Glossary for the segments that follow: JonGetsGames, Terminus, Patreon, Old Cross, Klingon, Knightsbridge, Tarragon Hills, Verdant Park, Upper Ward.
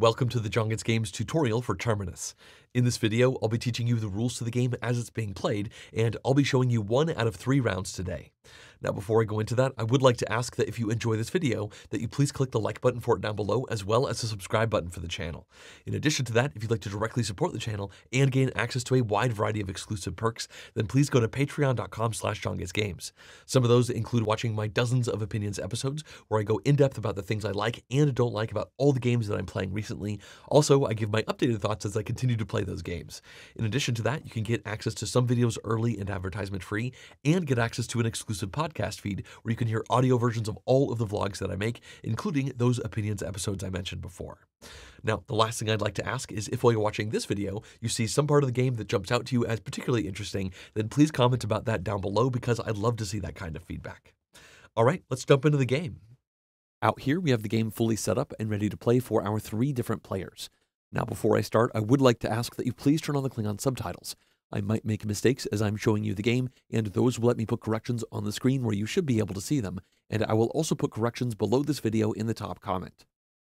Welcome to the JonGetsGames tutorial for Terminus. In this video, I'll be teaching you the rules to the game as it's being played, and I'll be showing you 1 out of 3 rounds today. Now before I go into that, I would like to ask that if you enjoy this video, that you please click the like button for it down below, as well as the subscribe button for the channel. In addition to that, if you'd like to directly support the channel and gain access to a wide variety of exclusive perks, then please go to patreon.com/JonGetsGames. Some of those include watching my dozens of opinions episodes, where I go in-depth about the things I like and don't like about all the games that I'm playing recently. Also, I give my updated thoughts as I continue to play those games. In addition to that, you can get access to some videos early and advertisement-free, and get access to an exclusive podcast feed where you can hear audio versions of all of the vlogs that I make, including those opinions episodes I mentioned before. Now, the last thing I'd like to ask is if while you're watching this video, you see some part of the game that jumps out to you as particularly interesting, then please comment about that down below because I'd love to see that kind of feedback. All right, let's jump into the game. Out here, we have the game fully set up and ready to play for our 3 different players. Now, before I start, I would like to ask that you please turn on the Klingon subtitles. I might make mistakes as I'm showing you the game, and those will let me put corrections on the screen where you should be able to see them, and I will also put corrections below this video in the top comment.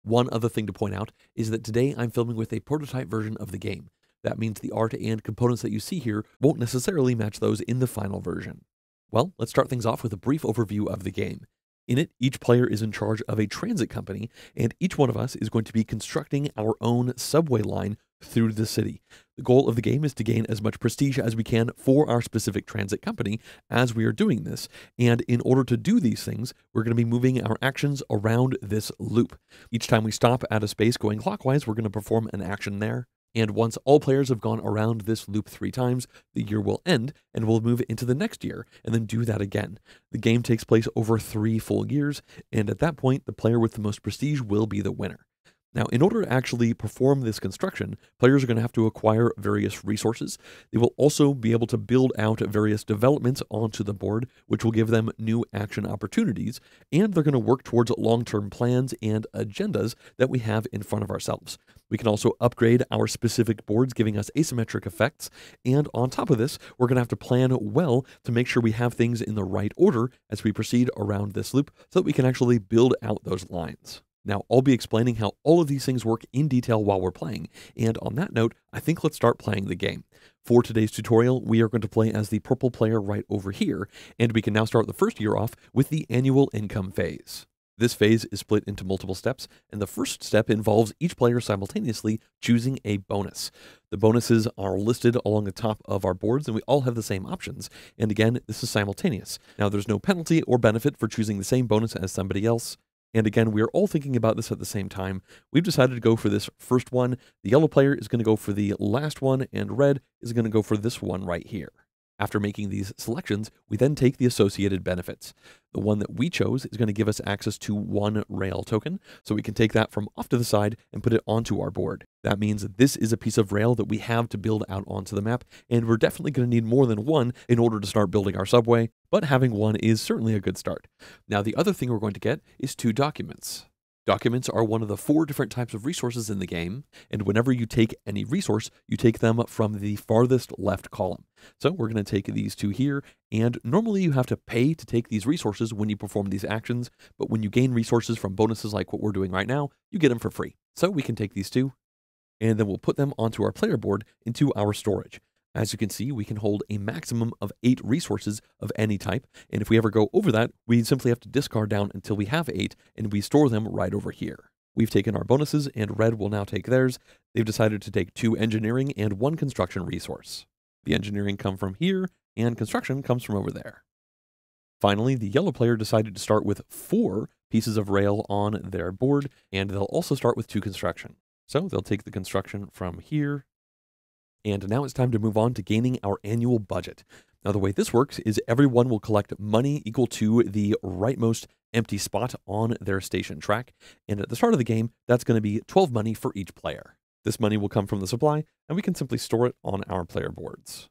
One other thing to point out is that today I'm filming with a prototype version of the game. That means the art and components that you see here won't necessarily match those in the final version. Well, let's start things off with a brief overview of the game. In it, each player is in charge of a transit company, and each one of us is going to be constructing our own subway line through the city. The goal of the game is to gain as much prestige as we can for our specific transit company as we are doing this, and in order to do these things, we're going to be moving our actions around this loop. Each time we stop at a space going clockwise, we're going to perform an action there, and once all players have gone around this loop 3 times, the year will end, and we'll move into the next year, and then do that again. The game takes place over 3 full years, and at that point, the player with the most prestige will be the winner. Now, in order to actually perform this construction, players are going to have to acquire various resources. They will also be able to build out various developments onto the board, which will give them new action opportunities, and they're going to work towards long-term plans and agendas that we have in front of ourselves. We can also upgrade our specific boards, giving us asymmetric effects, and on top of this, we're going to have to plan well to make sure we have things in the right order as we proceed around this loop so that we can actually build out those lines. Now, I'll be explaining how all of these things work in detail while we're playing, and on that note, I think let's start playing the game. For today's tutorial, we are going to play as the purple player right over here, and we can now start the first year off with the annual income phase. This phase is split into multiple steps, and the first step involves each player simultaneously choosing a bonus. The bonuses are listed along the top of our boards, and we all have the same options. And again, this is simultaneous. Now, there's no penalty or benefit for choosing the same bonus as somebody else. And again, we are all thinking about this at the same time. We've decided to go for this first one. The yellow player is going to go for the last one, and red is going to go for this one right here. After making these selections, we then take the associated benefits. The one that we chose is going to give us access to 1 rail token, so we can take that from off to the side and put it onto our board. That means that this is a piece of rail that we have to build out onto the map, and we're definitely going to need more than 1 in order to start building our subway, but having 1 is certainly a good start. Now, the other thing we're going to get is 2 documents. Documents are one of the 4 different types of resources in the game, and whenever you take any resource, you take them from the farthest left column. So we're going to take these 2 here, and normally you have to pay to take these resources when you perform these actions, but when you gain resources from bonuses like what we're doing right now, you get them for free. So we can take these 2, and then we'll put them onto our player board into our storage. As you can see, we can hold a maximum of 8 resources of any type, and if we ever go over that, we simply have to discard down until we have 8, and we store them right over here. We've taken our bonuses, and red will now take theirs. They've decided to take 2 engineering and 1 construction resource. The engineering come from here, and construction comes from over there. Finally, the yellow player decided to start with 4 pieces of rail on their board, and they'll also start with 2 construction. So they'll take the construction from here. And now it's time to move on to gaining our annual budget. Now, the way this works is everyone will collect money equal to the rightmost empty spot on their station track. And at the start of the game, that's going to be 12 money for each player. This money will come from the supply, and we can simply store it on our player boards.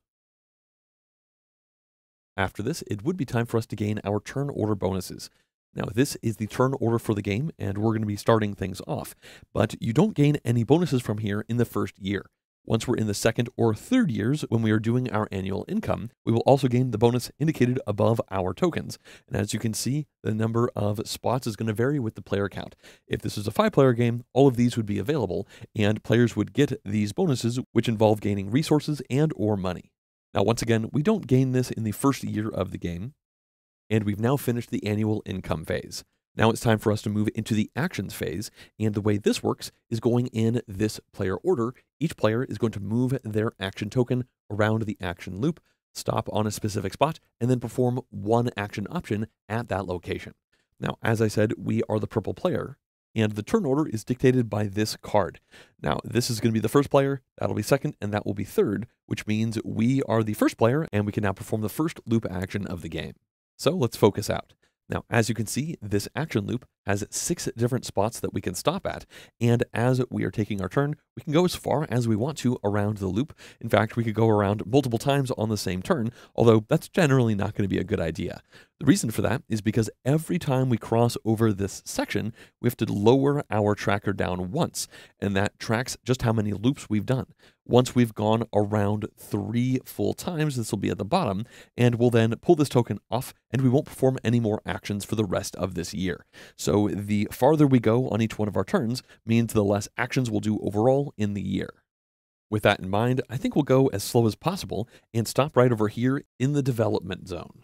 After this, it would be time for us to gain our turn order bonuses. Now, this is the turn order for the game, and we're going to be starting things off. But you don't gain any bonuses from here in the first year. Once we're in the second or third years, when we are doing our annual income, we will also gain the bonus indicated above our tokens. And as you can see, the number of spots is going to vary with the player count. If this is a 5-player game, all of these would be available, and players would get these bonuses, which involve gaining resources and or money. Now, once again, we don't gain this in the first year of the game, and we've now finished the annual income phase. Now it's time for us to move into the actions phase, and the way this works is going in this player order. Each player is going to move their action token around the action loop, stop on a specific spot, and then perform one action option at that location. Now, as I said, we are the purple player, and the turn order is dictated by this card. Now, this is going to be the first player, that'll be second, and that will be third, which means we are the first player, and we can now perform the first loop action of the game. So let's focus out. Now, as you can see, this action loop has 6 different spots that we can stop at, and as we are taking our turn, we can go as far as we want to around the loop. In fact, we could go around multiple times on the same turn, although that's generally not going to be a good idea. The reason for that is because every time we cross over this section, we have to lower our tracker down once, and that tracks just how many loops we've done. Once we've gone around 3 full times, this will be at the bottom, and we'll then pull this token off, and we won't perform any more actions for the rest of this year. So the farther we go on each one of our turns means the less actions we'll do overall in the year. With that in mind, I think we'll go as slow as possible and stop right over here in the development zone.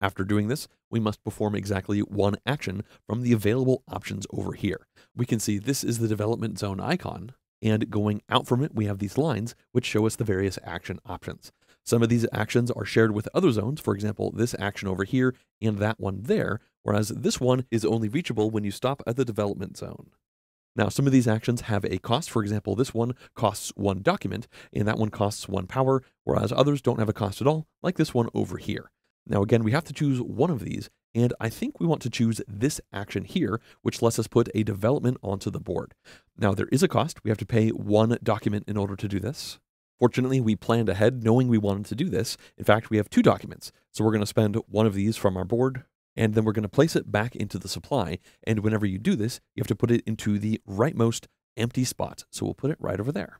After doing this, we must perform exactly one action from the available options over here. We can see this is the development zone icon, and going out from it, we have these lines which show us the various action options. Some of these actions are shared with other zones, for example, this action over here and that one there, whereas this one is only reachable when you stop at the development zone. Now, some of these actions have a cost. For example, this one costs 1 document, and that one costs 1 power, whereas others don't have a cost at all, like this one over here. Now, again, we have to choose one of these, and I think we want to choose this action here, which lets us put a development onto the board. Now, there is a cost. We have to pay 1 document in order to do this. Fortunately, we planned ahead knowing we wanted to do this. In fact, we have 2 documents, so we're going to spend 1 of these from our board, and then we're going to place it back into the supply, and whenever you do this, you have to put it into the rightmost empty spot, so we'll put it right over there.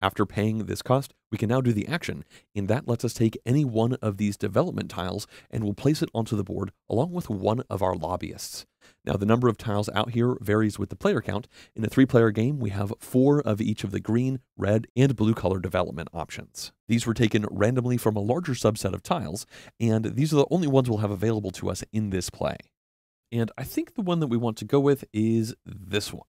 After paying this cost, we can now do the action, and that lets us take any one of these development tiles and we'll place it onto the board along with one of our lobbyists. Now, the number of tiles out here varies with the player count. In a 3-player game, we have 4 of each of the green, red, and blue color development options. These were taken randomly from a larger subset of tiles, and these are the only ones we'll have available to us in this play. And I think the one that we want to go with is this one.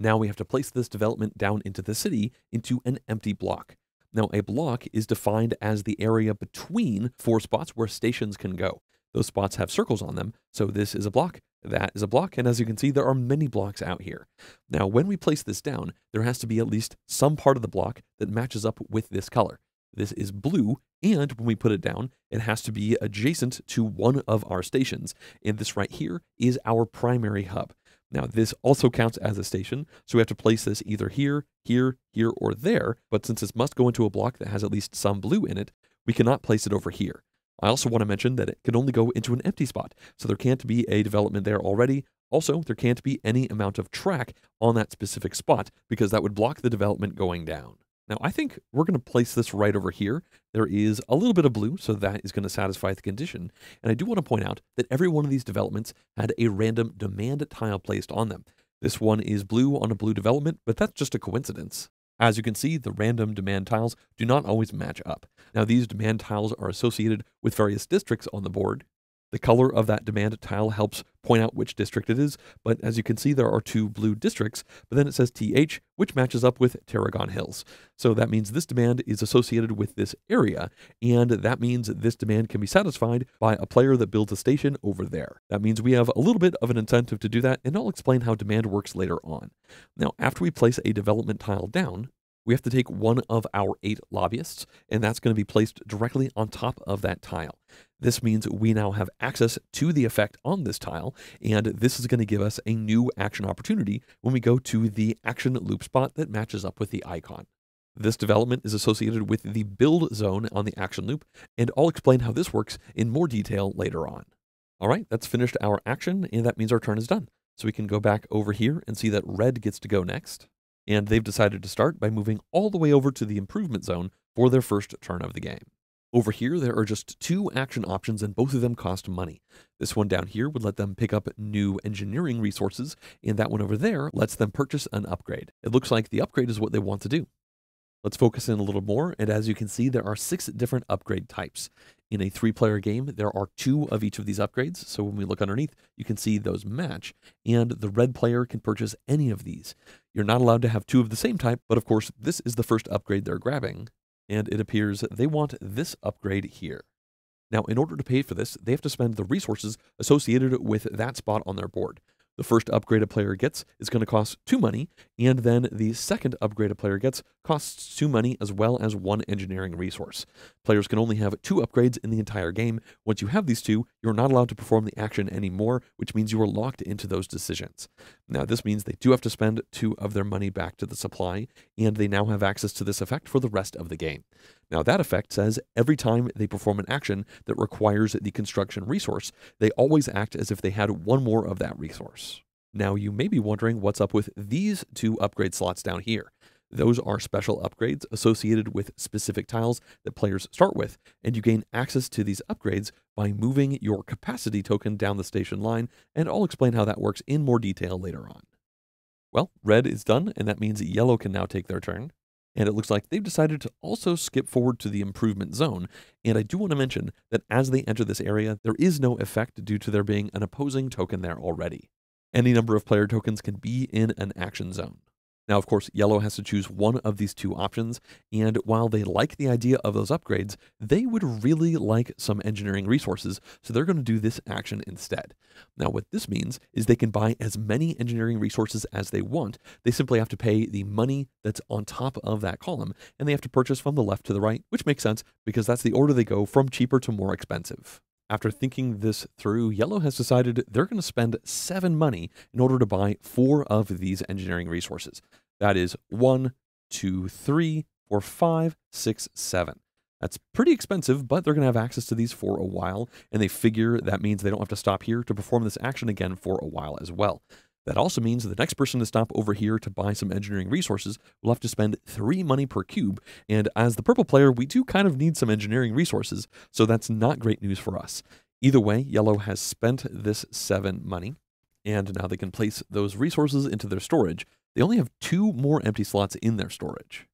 Now we have to place this development down into the city, into an empty block. Now, a block is defined as the area between 4 spots where stations can go. Those spots have circles on them, so this is a block, that is a block, and as you can see, there are many blocks out here. Now, when we place this down, there has to be at least some part of the block that matches up with this color. This is blue, and when we put it down, it has to be adjacent to one of our stations, and this right here is our primary hub. Now, this also counts as a station, so we have to place this either here, here, here, or there, but since this must go into a block that has at least some blue in it, we cannot place it over here. I also want to mention that it can only go into an empty spot, so there can't be a development there already. Also, there can't be any amount of track on that specific spot, because that would block the development going down. Now, I think we're going to place this right over here. There is a little bit of blue, so that is going to satisfy the condition. And I do want to point out that every one of these developments had a random demand tile placed on them. This one is blue on a blue development, but that's just a coincidence. As you can see, the random demand tiles do not always match up. Now, these demand tiles are associated with various districts on the board. The color of that demand tile helps point out which district it is, but as you can see, there are 2 blue districts, but then it says TH, which matches up with Tarragon Hills. So that means this demand is associated with this area, and that means this demand can be satisfied by a player that builds a station over there. That means we have a little bit of an incentive to do that, and I'll explain how demand works later on. Now, after we place a development tile down, we have to take one of our 8 lobbyists, and that's going to be placed directly on top of that tile. This means we now have access to the effect on this tile, and this is going to give us a new action opportunity when we go to the action loop spot that matches up with the icon. This development is associated with the build zone on the action loop, and I'll explain how this works in more detail later on. All right, that's finished our action, and that means our turn is done. So we can go back over here and see that red gets to go next. and they've decided to start by moving all the way over to the improvement zone for their first turn of the game. Over here, there are just two action options, and both of them cost money. This one down here would let them pick up new engineering resources, and that one over there lets them purchase an upgrade. It looks like the upgrade is what they want to do. Let's focus in a little more, and as you can see, there are 6 different upgrade types. In a 3-player game, there are 2 of each of these upgrades, so when we look underneath, you can see those match, and the red player can purchase any of these. You're not allowed to have 2 of the same type, but of course, this is the first upgrade they're grabbing, and it appears they want this upgrade here. Now, in order to pay for this, they have to spend the resources associated with that spot on their board. The first upgrade a player gets is going to cost 2 money, and then the second upgrade a player gets costs 2 money as well as 1 engineering resource. Players can only have 2 upgrades in the entire game. Once you have these 2, you're not allowed to perform the action anymore, which means you are locked into those decisions. Now, this means they do have to spend 2 of their money back to the supply, and they now have access to this effect for the rest of the game. Now, that effect says every time they perform an action that requires the construction resource, they always act as if they had 1 more of that resource. Now, you may be wondering what's up with these 2 upgrade slots down here. Those are special upgrades associated with specific tiles that players start with, and you gain access to these upgrades by moving your capacity token down the station line, and I'll explain how that works in more detail later on. Well, red is done, and that means yellow can now take their turn. And it looks like they've decided to also skip forward to the improvement zone. And I do want to mention that as they enter this area, there is no effect due to there being an opposing token there already. Any number of player tokens can be in an action zone. Now, of course, yellow has to choose one of these 2 options, and while they like the idea of those upgrades, they would really like some engineering resources, so they're going to do this action instead. Now, what this means is they can buy as many engineering resources as they want. They simply have to pay the money that's on top of that column, and they have to purchase from the left to the right, which makes sense because that's the order they go from cheaper to more expensive. After thinking this through, yellow has decided they're going to spend 7 money in order to buy 4 of these engineering resources. That is 1, 2, 3, 4, 5, 6, 7. That's pretty expensive, but they're going to have access to these for a while, and they figure that means they don't have to stop here to perform this action again for a while as well. That also means the next person to stop over here to buy some engineering resources will have to spend 3 money per cube, and as the purple player, we do kind of need some engineering resources, so that's not great news for us. Either way, yellow has spent this 7 money, and now they can place those resources into their storage. They only have 2 more empty slots in their storage.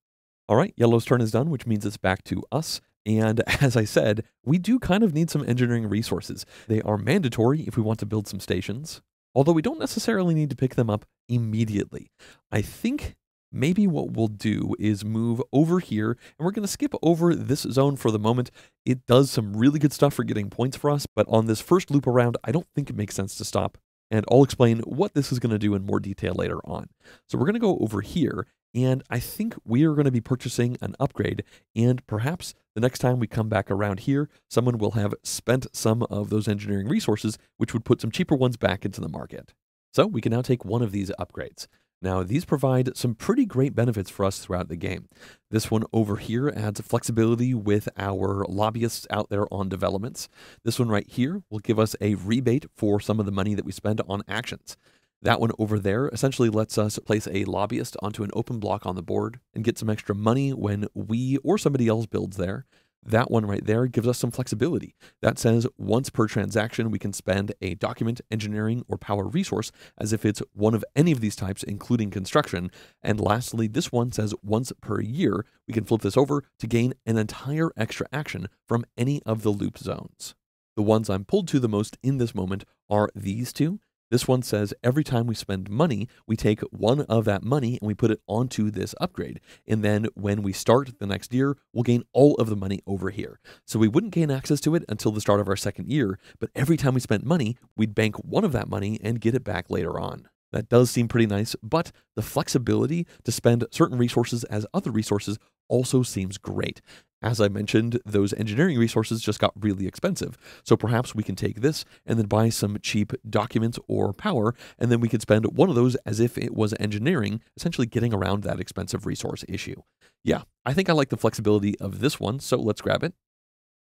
All right, yellow's turn is done, which means it's back to us. And as I said, we do kind of need some engineering resources. They are mandatory if we want to build some stations. Although we don't necessarily need to pick them up immediately. I think maybe what we'll do is move over here, and we're going to skip over this zone for the moment. It does some really good stuff for getting points for us, but on this first loop around, I don't think it makes sense to stop, and I'll explain what this is going to do in more detail later on. So we're going to go over here, and I think we are going to be purchasing an upgrade, and perhaps the next time we come back around here, someone will have spent some of those engineering resources, which would put some cheaper ones back into the market. So we can now take one of these upgrades. Now, these provide some pretty great benefits for us throughout the game. This one over here adds flexibility with our lobbyists out there on developments. This one right here will give us a rebate for some of the money that we spend on actions. That one over there essentially lets us place a lobbyist onto an open block on the board and get some extra money when we or somebody else builds there. That one right there gives us some flexibility. That says once per transaction we can spend a document, engineering, or power resource as if it's one of any of these types, including construction. And lastly, this one says once per year we can flip this over to gain an entire extra action from any of the loop zones. The ones I'm pulled to the most in this moment are these two. This one says every time we spend money, we take 1 of that money and we put it onto this upgrade. And then when we start the next year, we'll gain all of the money over here. So we wouldn't gain access to it until the start of our second year, but every time we spent money, we'd bank 1 of that money and get it back later on. That does seem pretty nice, but the flexibility to spend certain resources as other resources also seems great. As I mentioned, those engineering resources just got really expensive, so perhaps we can take this and then buy some cheap documents or power, and then we could spend 1 of those as if it was engineering, essentially getting around that expensive resource issue. Yeah, I think I like the flexibility of this one, so let's grab it.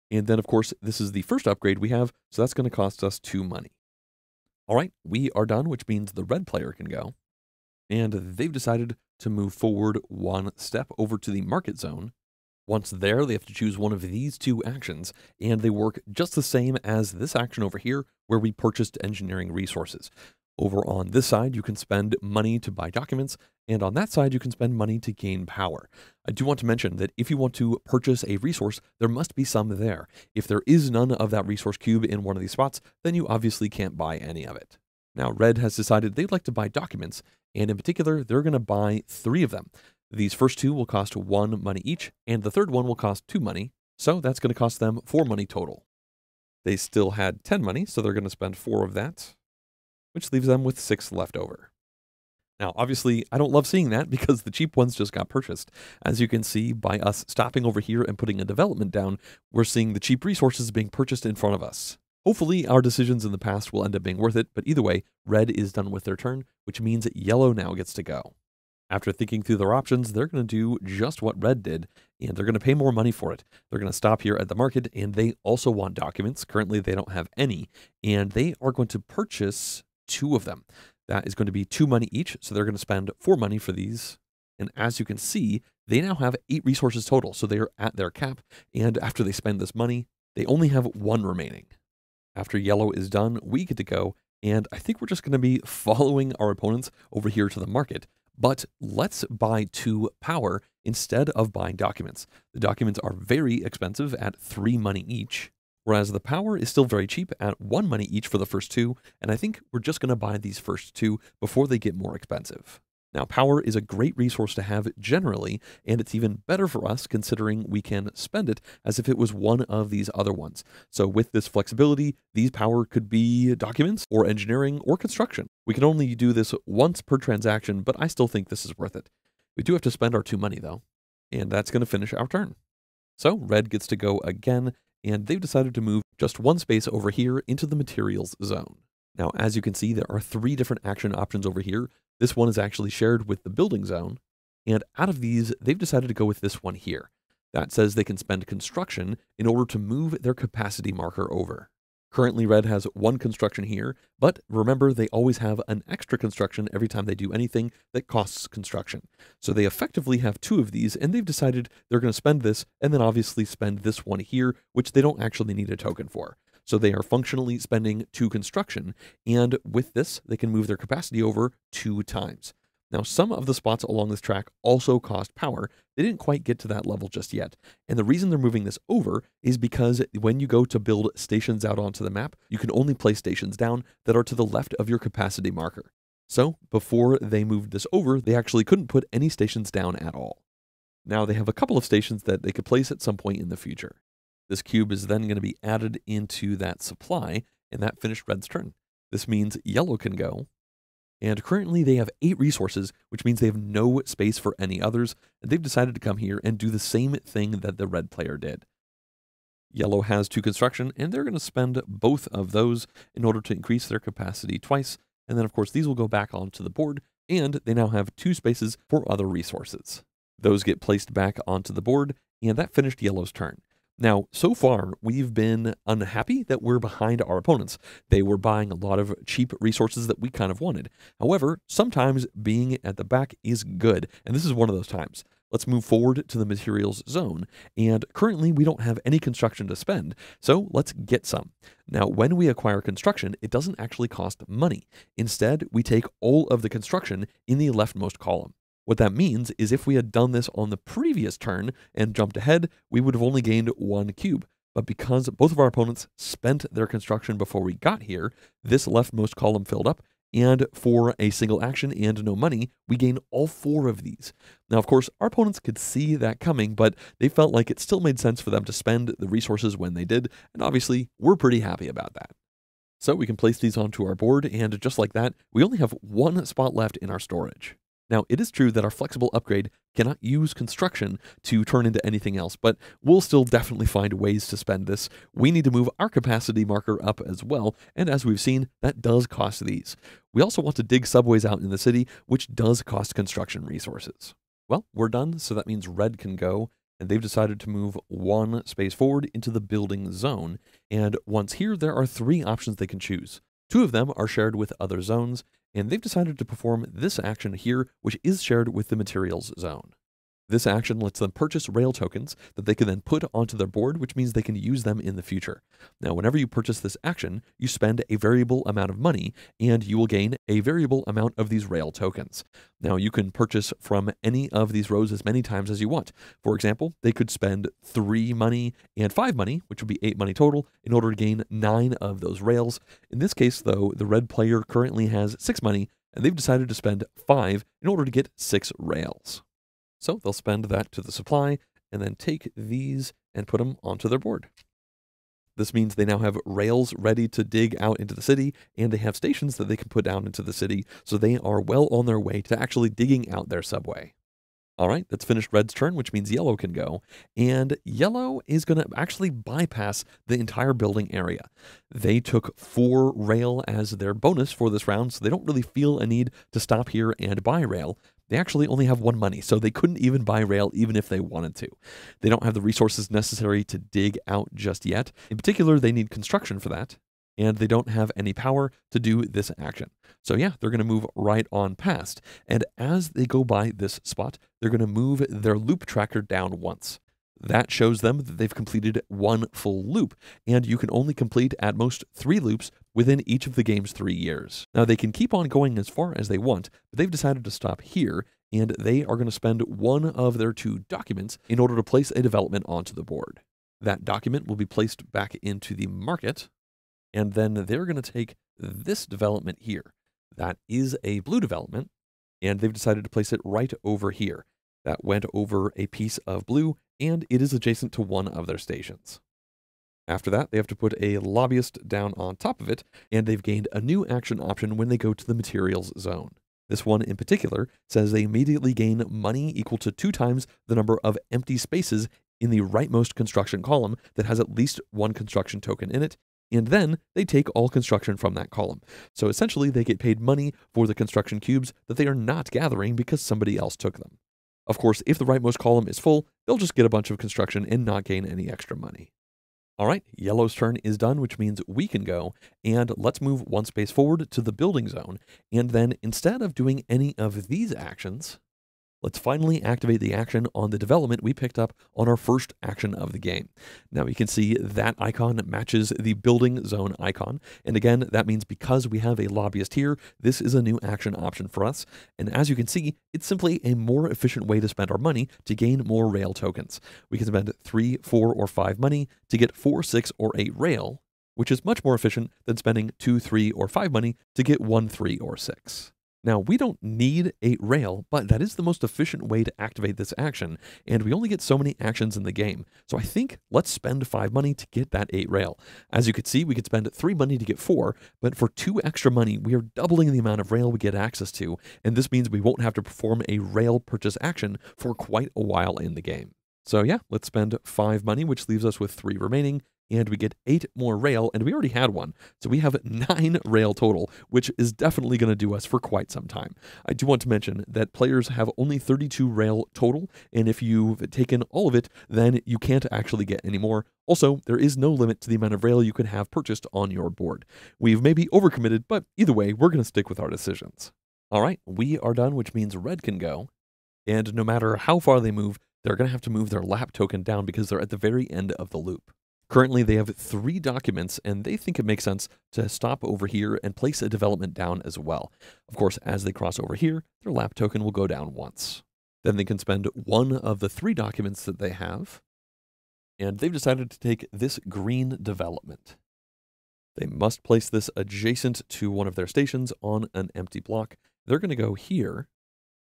And then, of course, this is the first upgrade we have, so that's going to cost us 2 money. All right, we are done, which means the red player can go. And they've decided to move forward one step over to the market zone. Once there, they have to choose one of these two actions, and they work just the same as this action over here where we purchased engineering resources. Over on this side, you can spend money to buy documents, and on that side, you can spend money to gain power. I do want to mention that if you want to purchase a resource, there must be some there. If there is none of that resource cube in one of these spots, then you obviously can't buy any of it. Now, Red has decided they'd like to buy documents, and in particular, they're going to buy 3 of them. These first 2 will cost 1 money each, and the third one will cost 2 money, so that's going to cost them 4 money total. They still had 10 money, so they're going to spend 4 of that, which leaves them with 6 left over. Now, obviously, I don't love seeing that because the cheap ones just got purchased. As you can see, by us stopping over here and putting a development down, we're seeing the cheap resources being purchased in front of us. Hopefully, our decisions in the past will end up being worth it, but either way, Red is done with their turn, which means Yellow now gets to go. After thinking through their options, they're going to do just what Red did, and they're going to pay more money for it. They're going to stop here at the market, and they also want documents. Currently, they don't have any, and they are going to purchase 2 of them. That is going to be 2 money each, so they're going to spend 4 money for these. And as you can see, they now have 8 resources total, so they are at their cap, and after they spend this money, they only have 1 remaining. After Yellow is done, we get to go, and I think we're just going to be following our opponents over here to the market. But let's buy 2 power instead of buying documents. The documents are very expensive at 3 money each, whereas the power is still very cheap at 1 money each for the first 2, and I think we're just going to buy these first 2 before they get more expensive. Now, power is a great resource to have generally, and it's even better for us considering we can spend it as if it was one of these other ones. So with this flexibility, these power could be documents or engineering or construction. We can only do this once per transaction, but I still think this is worth it. We do have to spend our 2 money though, and that's going to finish our turn. So Red gets to go again, and they've decided to move just 1 space over here into the materials zone. Now, as you can see, there are 3 different action options over here. This one is actually shared with the building zone, and out of these, they've decided to go with this one here. That says they can spend construction in order to move their capacity marker over. Currently, Red has 1 construction here, but remember, they always have an extra construction every time they do anything that costs construction. So they effectively have 2 of these, and they've decided they're going to spend this, and then obviously spend this one here, which they don't actually need a token for. So they are functionally spending 2 construction, and with this, they can move their capacity over 2 times. Now, some of the spots along this track also cost power. They didn't quite get to that level just yet, and the reason they're moving this over is because when you go to build stations out onto the map, you can only place stations down that are to the left of your capacity marker. So before they moved this over, they actually couldn't put any stations down at all. Now they have a couple of stations that they could place at some point in the future. This cube is then going to be added into that supply, and that finished Red's turn. This means Yellow can go, and currently they have 8 resources, which means they have no space for any others, and they've decided to come here and do the same thing that the Red player did. Yellow has 2 construction, and they're going to spend both of those in order to increase their capacity twice, and then of course these will go back onto the board, and they now have 2 spaces for other resources. Those get placed back onto the board, and that finished Yellow's turn. Now, so far, we've been unhappy that we're behind our opponents. They were buying a lot of cheap resources that we kind of wanted. However, sometimes being at the back is good, and this is one of those times. Let's move forward to the materials zone, and currently we don't have any construction to spend, so let's get some. Now, when we acquire construction, it doesn't actually cost money. Instead, we take all of the construction in the leftmost column. What that means is if we had done this on the previous turn and jumped ahead, we would have only gained 1 cube. But because both of our opponents spent their construction before we got here, this leftmost column filled up, and for a single action and no money, we gain all 4 of these. Now, of course, our opponents could see that coming, but they felt like it still made sense for them to spend the resources when they did, and obviously, we're pretty happy about that. So we can place these onto our board, and just like that, we only have 1 spot left in our storage. Now, it is true that our flexible upgrade cannot use construction to turn into anything else, but we'll still definitely find ways to spend this. We need to move our capacity marker up as well, and as we've seen, that does cost these. We also want to dig subways out in the city, which does cost construction resources. Well, we're done, so that means Red can go, and they've decided to move 1 space forward into the building zone, and once here, there are 3 options they can choose. 2 of them are shared with other zones, and they've decided to perform this action here, which is shared with the materials zone. This action lets them purchase rail tokens that they can then put onto their board, which means they can use them in the future. Now, whenever you purchase this action, you spend a variable amount of money, and you will gain a variable amount of these rail tokens. Now, you can purchase from any of these rows as many times as you want. For example, they could spend 3 money and 5 money, which would be 8 money total, in order to gain 9 of those rails. In this case, though, the red player currently has 6 money, and they've decided to spend 5 in order to get 6 rails. So they'll spend that to the supply and then take these and put them onto their board. This means they now have rails ready to dig out into the city, and they have stations that they can put down into the city, so they are well on their way to actually digging out their subway. All right, that's finished red's turn, which means yellow can go, and yellow is going to actually bypass the entire building area. They took 4 rail as their bonus for this round, so they don't really feel a need to stop here and buy rail. They actually only have 1 money, so they couldn't even buy rail even if they wanted to. They don't have the resources necessary to dig out just yet. In particular, they need construction for that, and they don't have any power to do this action. So yeah, they're going to move right on past, and as they go by this spot, they're going to move their loop tracker down once. That shows them that they've completed 1 full loop, and you can only complete at most 3 loops within each of the game's 3 years. Now, they can keep on going as far as they want, but they've decided to stop here, and they are going to spend 1 of their 2 documents in order to place a development onto the board. That document will be placed back into the market, and then they're going to take this development here. That is a blue development, and they've decided to place it right over here. That went over a piece of blue, and it is adjacent to 1 of their stations. After that, they have to put a lobbyist down on top of it, and they've gained a new action option when they go to the materials zone. This one in particular says they immediately gain money equal to 2 times the number of empty spaces in the rightmost construction column that has at least 1 construction token in it, and then they take all construction from that column. So essentially, they get paid money for the construction cubes that they are not gathering because somebody else took them. Of course, if the rightmost column is full, they'll just get a bunch of construction and not gain any extra money. All right, yellow's turn is done, which means we can go, and let's move 1 space forward to the building zone. And then instead of doing any of these actions, let's finally activate the action on the development we picked up on our first action of the game. Now you can see that icon matches the building zone icon. And again, that means because we have a lobbyist here, this is a new action option for us. And as you can see, it's simply a more efficient way to spend our money to gain more rail tokens. We can spend 3, 4, or 5 money to get 4, 6, or 8 rail, which is much more efficient than spending 2, 3, or 5 money to get 1, 3, or 6. Now, we don't need 8 rail, but that is the most efficient way to activate this action, and we only get so many actions in the game. So I think let's spend 5 money to get that 8 rail. As you can see, we could spend 3 money to get 4, but for 2 extra money, we are doubling the amount of rail we get access to, and this means we won't have to perform a rail purchase action for quite a while in the game. So yeah, let's spend 5 money, which leaves us with 3 remaining, and we get 8 more rail, and we already had 1, so we have 9 rail total, which is definitely going to do us for quite some time. I do want to mention that players have only 32 rail total, and if you've taken all of it, then you can't actually get any more. Also, there is no limit to the amount of rail you can have purchased on your board. We've maybe overcommitted, but either way, we're going to stick with our decisions. All right, we are done, which means red can go, and no matter how far they move, they're going to have to move their lap token down because they're at the very end of the loop. Currently, they have 3 documents, and they think it makes sense to stop over here and place a development down as well. Of course, as they cross over here, their lap token will go down once. Then they can spend 1 of the 3 documents that they have, and they've decided to take this green development. They must place this adjacent to 1 of their stations on an empty block. They're going to go here,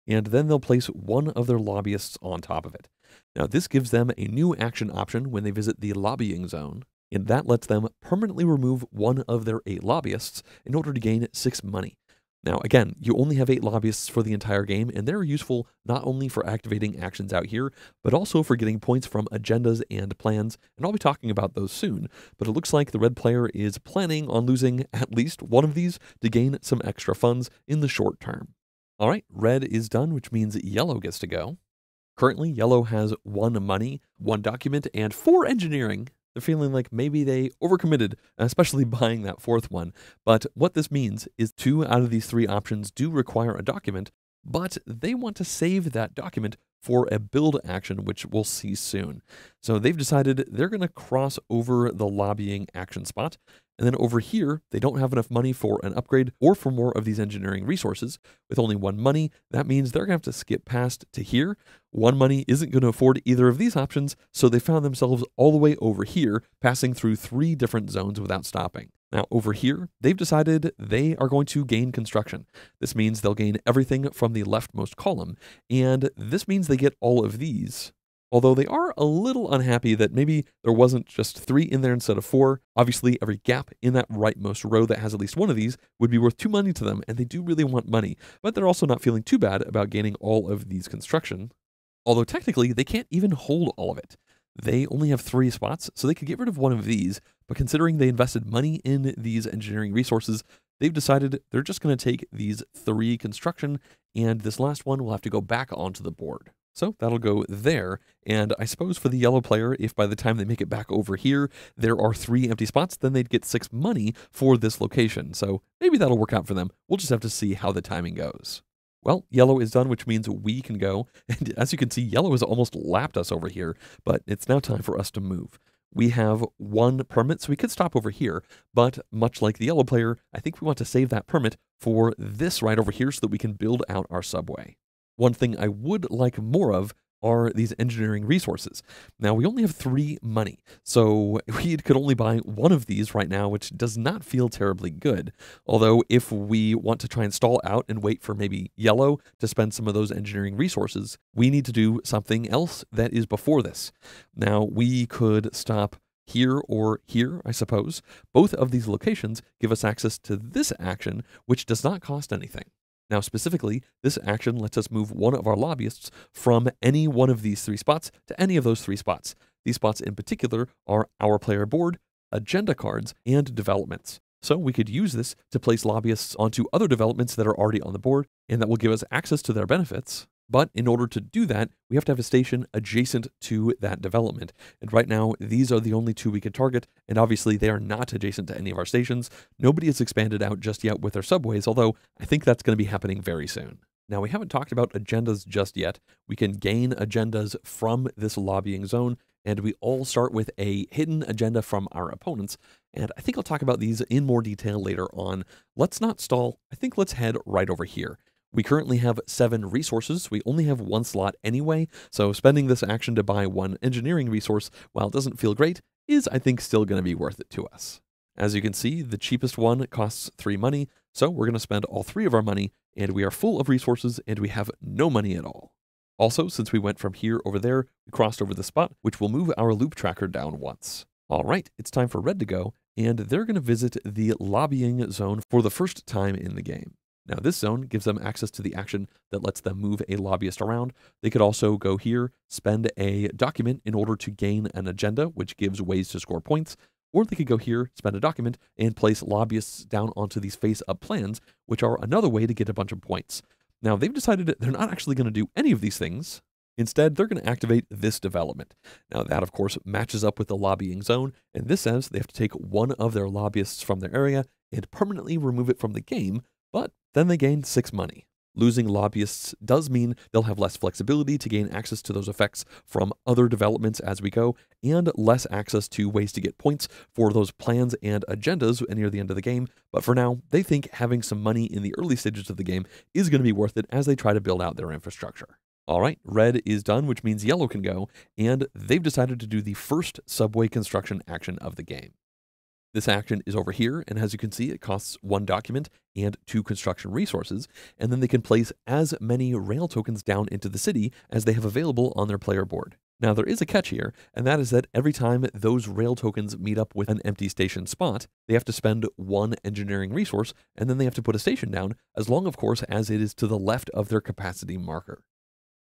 and then they'll place 1 of their lobbyists on top of it. Now, this gives them a new action option when they visit the lobbying zone, and that lets them permanently remove 1 of their 8 lobbyists in order to gain 6 money. Now, again, you only have 8 lobbyists for the entire game, and they're useful not only for activating actions out here, but also for getting points from agendas and plans, and I'll be talking about those soon, but it looks like the red player is planning on losing at least 1 of these to gain some extra funds in the short term. All right, red is done, which means yellow gets to go. Currently, yellow has 1 money, 1 document, and 4 engineering. They're feeling like maybe they overcommitted, especially buying that fourth one. But what this means is 2 out of these 3 options do require a document, but they want to save that document for a build action, which we'll see soon. So they've decided they're going to cross over the lobbying action spot. And then over here, they don't have enough money for an upgrade or for more of these engineering resources. With only 1 money, that means they're going to have to skip past to here. 1 money isn't going to afford either of these options, so they found themselves all the way over here, passing through 3 different zones without stopping. Now over here, they've decided they are going to gain construction. This means they'll gain everything from the leftmost column, and this means they get all of these. Although they are a little unhappy that maybe there wasn't just 3 in there instead of 4. Obviously, every gap in that rightmost row that has at least 1 of these would be worth 2 money to them, and they do really want money. But they're also not feeling too bad about gaining all of these construction. Although technically, they can't even hold all of it. They only have 3 spots, so they could get rid of 1 of these. But considering they invested money in these engineering resources, they've decided they're just going to take these 3 construction, and this last one will have to go back onto the board. So that'll go there, and I suppose for the yellow player, if by the time they make it back over here, there are 3 empty spots, then they'd get 6 money for this location. So maybe that'll work out for them. We'll just have to see how the timing goes. Well, yellow is done, which means we can go. And as you can see, yellow has almost lapped us over here, but it's now time for us to move. We have 1 permit, so we could stop over here, but much like the yellow player, I think we want to save that permit for this right over here so that we can build out our subway. One thing I would like more of are these engineering resources. Now, we only have 3 money, so we could only buy 1 of these right now, which does not feel terribly good. Although, if we want to try and stall out and wait for maybe yellow to spend some of those engineering resources, we need to do something else that is before this. Now, we could stop here or here, I suppose. Both of these locations give us access to this action, which does not cost anything. Now, specifically, this action lets us move 1 of our lobbyists from any 1 of these 3 spots to any of those 3 spots. These spots in particular are our player board, agenda cards, and developments. So we could use this to place lobbyists onto other developments that are already on the board, and that will give us access to their benefits. But in order to do that, we have to have a station adjacent to that development. And right now, these are the only 2 we can target, and obviously they are not adjacent to any of our stations. Nobody has expanded out just yet with their subways, although I think that's going to be happening very soon. Now, we haven't talked about agendas just yet. We can gain agendas from this lobbying zone, and we all start with a hidden agenda from our opponents. And I think I'll talk about these in more detail later on. Let's not stall. I think let's head right over here. We currently have 7 resources. We only have 1 slot anyway, so spending this action to buy 1 engineering resource, while it doesn't feel great, is, I think, still going to be worth it to us. As you can see, the cheapest one costs 3 money, so we're going to spend all 3 of our money, and we are full of resources, and we have no money at all. Also, since we went from here over there, we crossed over the spot, which will move our loop tracker down 1. All right, it's time for red to go, and they're going to visit the lobbying zone for the first time in the game. Now, this zone gives them access to the action that lets them move a lobbyist around. They could also go here, spend a document in order to gain an agenda, which gives ways to score points. Or they could go here, spend a document, and place lobbyists down onto these face-up plans, which are another way to get a bunch of points. Now, they've decided they're not actually going to do any of these things. Instead, they're going to activate this development. Now, that, of course, matches up with the lobbying zone, and this says they have to take 1 of their lobbyists from their area and permanently remove it from the game, but then they gain 6 money. Losing lobbyists does mean they'll have less flexibility to gain access to those effects from other developments as we go, and less access to ways to get points for those plans and agendas near the end of the game. But for now, they think having some money in the early stages of the game is going to be worth it as they try to build out their infrastructure. All right, red is done, which means yellow can go, and they've decided to do the first subway construction action of the game. This action is over here, and as you can see, it costs 1 document and 2 construction resources, and then they can place as many rail tokens down into the city as they have available on their player board. Now, there is a catch here, and that is that every time those rail tokens meet up with an empty station spot, they have to spend 1 engineering resource, and then they have to put a station down, as long, of course, as it is to the left of their capacity marker.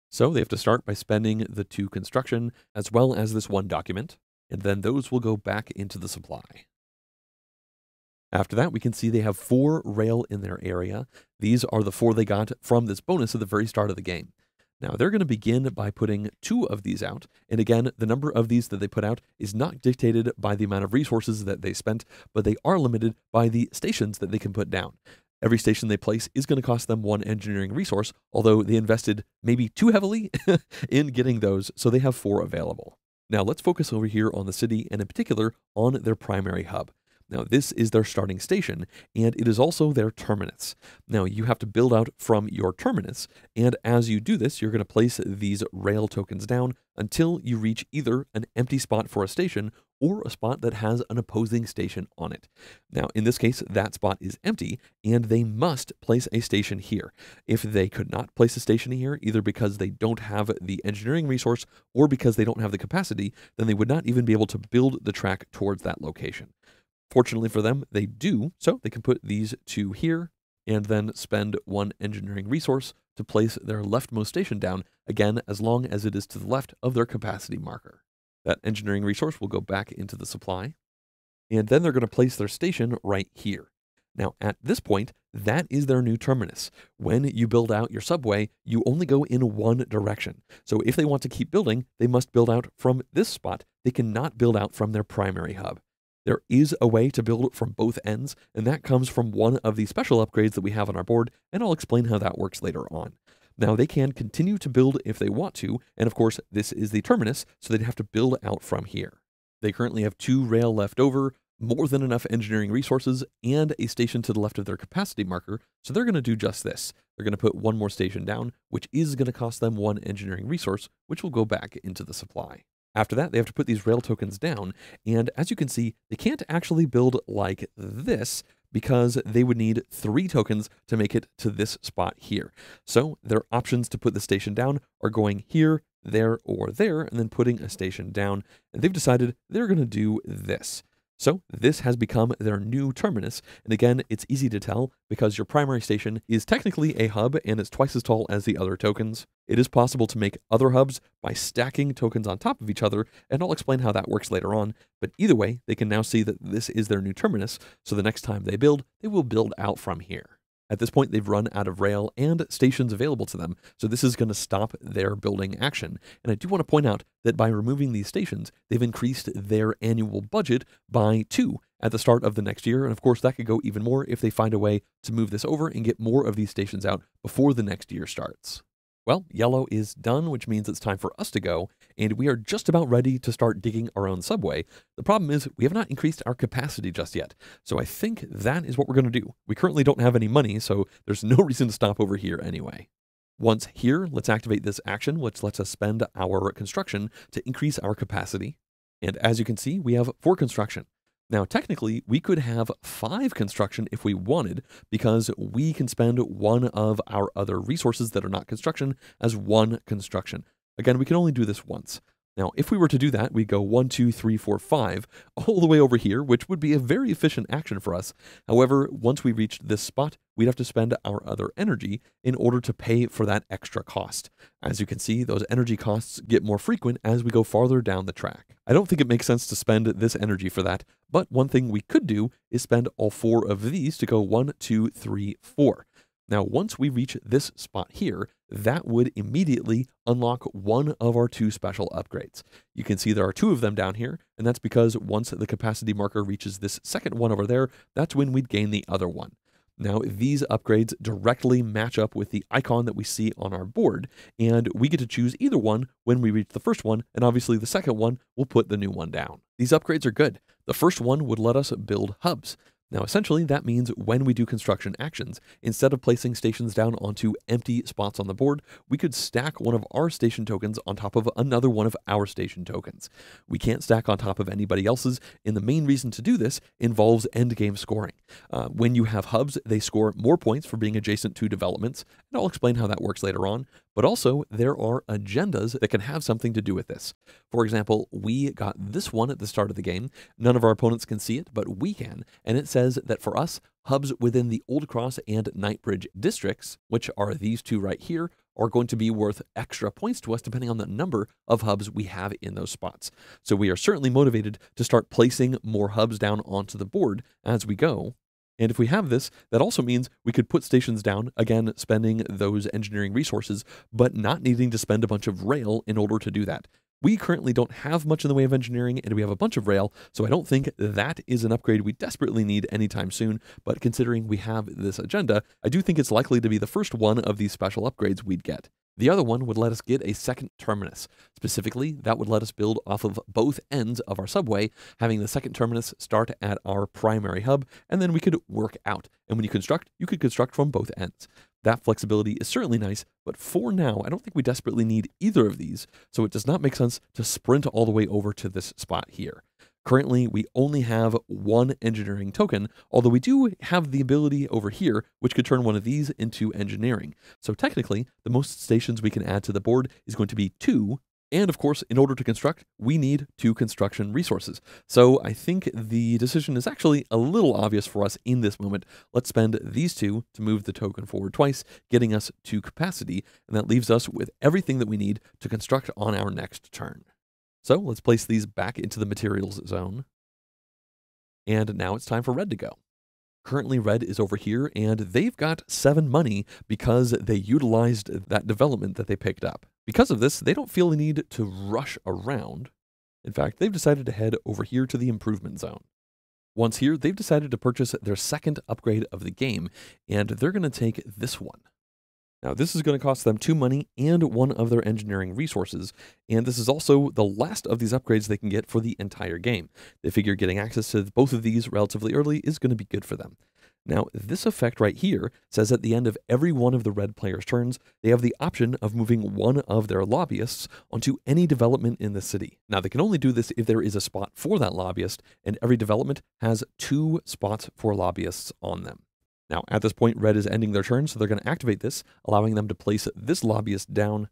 So they have to start by spending the 2 construction, as well as this 1 document, and then those will go back into the supply. After that, we can see they have 4 rail in their area. These are the 4 they got from this bonus at the very start of the game. Now, they're going to begin by putting 2 of these out. And again, the number of these that they put out is not dictated by the amount of resources that they spent, but they are limited by the stations that they can put down. Every station they place is going to cost them 1 engineering resource, although they invested maybe too heavily in getting those, so they have 4 available. Now, let's focus over here on the city, and in particular, on their primary hub. Now, this is their starting station, and it is also their terminus. Now, you have to build out from your terminus, and as you do this, you're going to place these rail tokens down until you reach either an empty spot for a station or a spot that has an opposing station on it. Now, in this case, that spot is empty, and they must place a station here. If they could not place a station here, either because they don't have the engineering resource or because they don't have the capacity, then they would not even be able to build the track towards that location. Fortunately for them, they do, so they can put these 2 here and then spend 1 engineering resource to place their leftmost station down, again, as long as it is to the left of their capacity marker. That engineering resource will go back into the supply, and then they're going to place their station right here. Now, at this point, that is their new terminus. When you build out your subway, you only go in 1 direction. So if they want to keep building, they must build out from this spot. They cannot build out from their primary hub. There is a way to build from both ends, and that comes from one of the special upgrades that we have on our board, and I'll explain how that works later on. Now, they can continue to build if they want to, and of course, this is the terminus, so they'd have to build out from here. They currently have 2 rail left over, more than enough engineering resources, and a station to the left of their capacity marker, so they're going to do just this. They're going to put 1 more station down, which is going to cost them 1 engineering resource, which will go back into the supply. After that, they have to put these rail tokens down, and as you can see, they can't actually build like this, because they would need 3 tokens to make it to this spot here. So their options to put the station down are going here, there, or there, and then putting a station down. And they've decided they're going to do this. So this has become their new terminus. And again, it's easy to tell because your primary station is technically a hub and is twice as tall as the other tokens. It is possible to make other hubs by stacking tokens on top of each other, and I'll explain how that works later on. But either way, they can now see that this is their new terminus, so the next time they will build out from here. At this point, they've run out of rail and stations available to them, so this is going to stop their building action. And I do want to point out that by removing these stations, they've increased their annual budget by 2 at the start of the next year. And of course, that could go even more if they find a way to move this over and get more of these stations out before the next year starts. Well, yellow is done, which means it's time for us to go, and we are just about ready to start digging our own subway. The problem is we have not increased our capacity just yet, so I think that is what we're going to do. We currently don't have any money, so there's no reason to stop over here anyway. Once here, let's activate this action, which lets us spend our construction to increase our capacity. And as you can see, we have 4 construction. Now, technically, we could have 5 construction if we wanted, because we can spend 1 of our other resources that are not construction as 1 construction. Again, we can only do this once. Now, if we were to do that, we'd go 1, 2, 3, 4, 5, all the way over here, which would be a very efficient action for us. However, once we reached this spot, we'd have to spend our other energy in order to pay for that extra cost. As you can see, those energy costs get more frequent as we go farther down the track. I don't think it makes sense to spend this energy for that, but one thing we could do is spend all 4 of these to go 1, 2, 3, 4. Now, once we reach this spot here, that would immediately unlock 1 of our 2 special upgrades. You can see there are 2 of them down here, and that's because once the capacity marker reaches this second one over there, that's when we'd gain the other one. Now, these upgrades directly match up with the icon that we see on our board, and we get to choose either one when we reach the first one, and obviously the second one will put the new one down. These upgrades are good. The first one would let us build hubs. Now, essentially, that means when we do construction actions, instead of placing stations down onto empty spots on the board, we could stack one of our station tokens on top of another one of our station tokens. We can't stack on top of anybody else's, and the main reason to do this involves endgame scoring. When you have hubs, they score more points for being adjacent to developments, and I'll explain how that works later on. But also, there are agendas that can have something to do with this. For example, we got this one at the start of the game. None of our opponents can see it, but we can. And it says that for us, hubs within the Old Cross and Knightsbridge districts, which are these 2 right here, are going to be worth extra points to us depending on the number of hubs we have in those spots. So we are certainly motivated to start placing more hubs down onto the board as we go. And if we have this, that also means we could put stations down, again, spending those engineering resources, but not needing to spend a bunch of rail in order to do that. We currently don't have much in the way of engineering, and we have a bunch of rail, so I don't think that is an upgrade we desperately need anytime soon, but considering we have this agenda, I do think it's likely to be the first one of these special upgrades we'd get. The other one would let us get a second terminus. Specifically, that would let us build off of both ends of our subway, having the second terminus start at our primary hub, and then we could work out. And when you could construct from both ends. That flexibility is certainly nice, but for now, I don't think we desperately need either of these, so it does not make sense to sprint all the way over to this spot here. Currently, we only have one engineering token, although we do have the ability over here, which could turn one of these into engineering. So technically, the most stations we can add to the board is going to be two. And of course, in order to construct, we need two construction resources. So I think the decision is actually a little obvious for us in this moment. Let's spend these two to move the token forward twice, getting us to capacity. And that leaves us with everything that we need to construct on our next turn. So let's place these back into the materials zone. And now it's time for red to go. Currently, red is over here, and they've got 7 money because they utilized that development that they picked up. Because of this, they don't feel the need to rush around. In fact, they've decided to head over here to the improvement zone. Once here, they've decided to purchase their second upgrade of the game, and they're going to take this one. Now, this is going to cost them 2 money and 1 of their engineering resources, and this is also the last of these upgrades they can get for the entire game. They figure getting access to both of these relatively early is going to be good for them. Now, this effect right here says at the end of every one of the red players' turns, they have the option of moving one of their lobbyists onto any development in the city. Now, they can only do this if there is a spot for that lobbyist, and every development has 2 spots for lobbyists on them. Now, at this point, red is ending their turn, so they're going to activate this, allowing them to place this lobbyist down,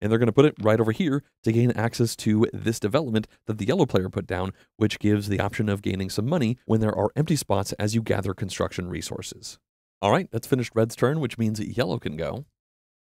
and they're going to put it right over here to gain access to this development that the yellow player put down, which gives the option of gaining some money when there are empty spots as you gather construction resources. All right, that's finished red's turn, which means yellow can go,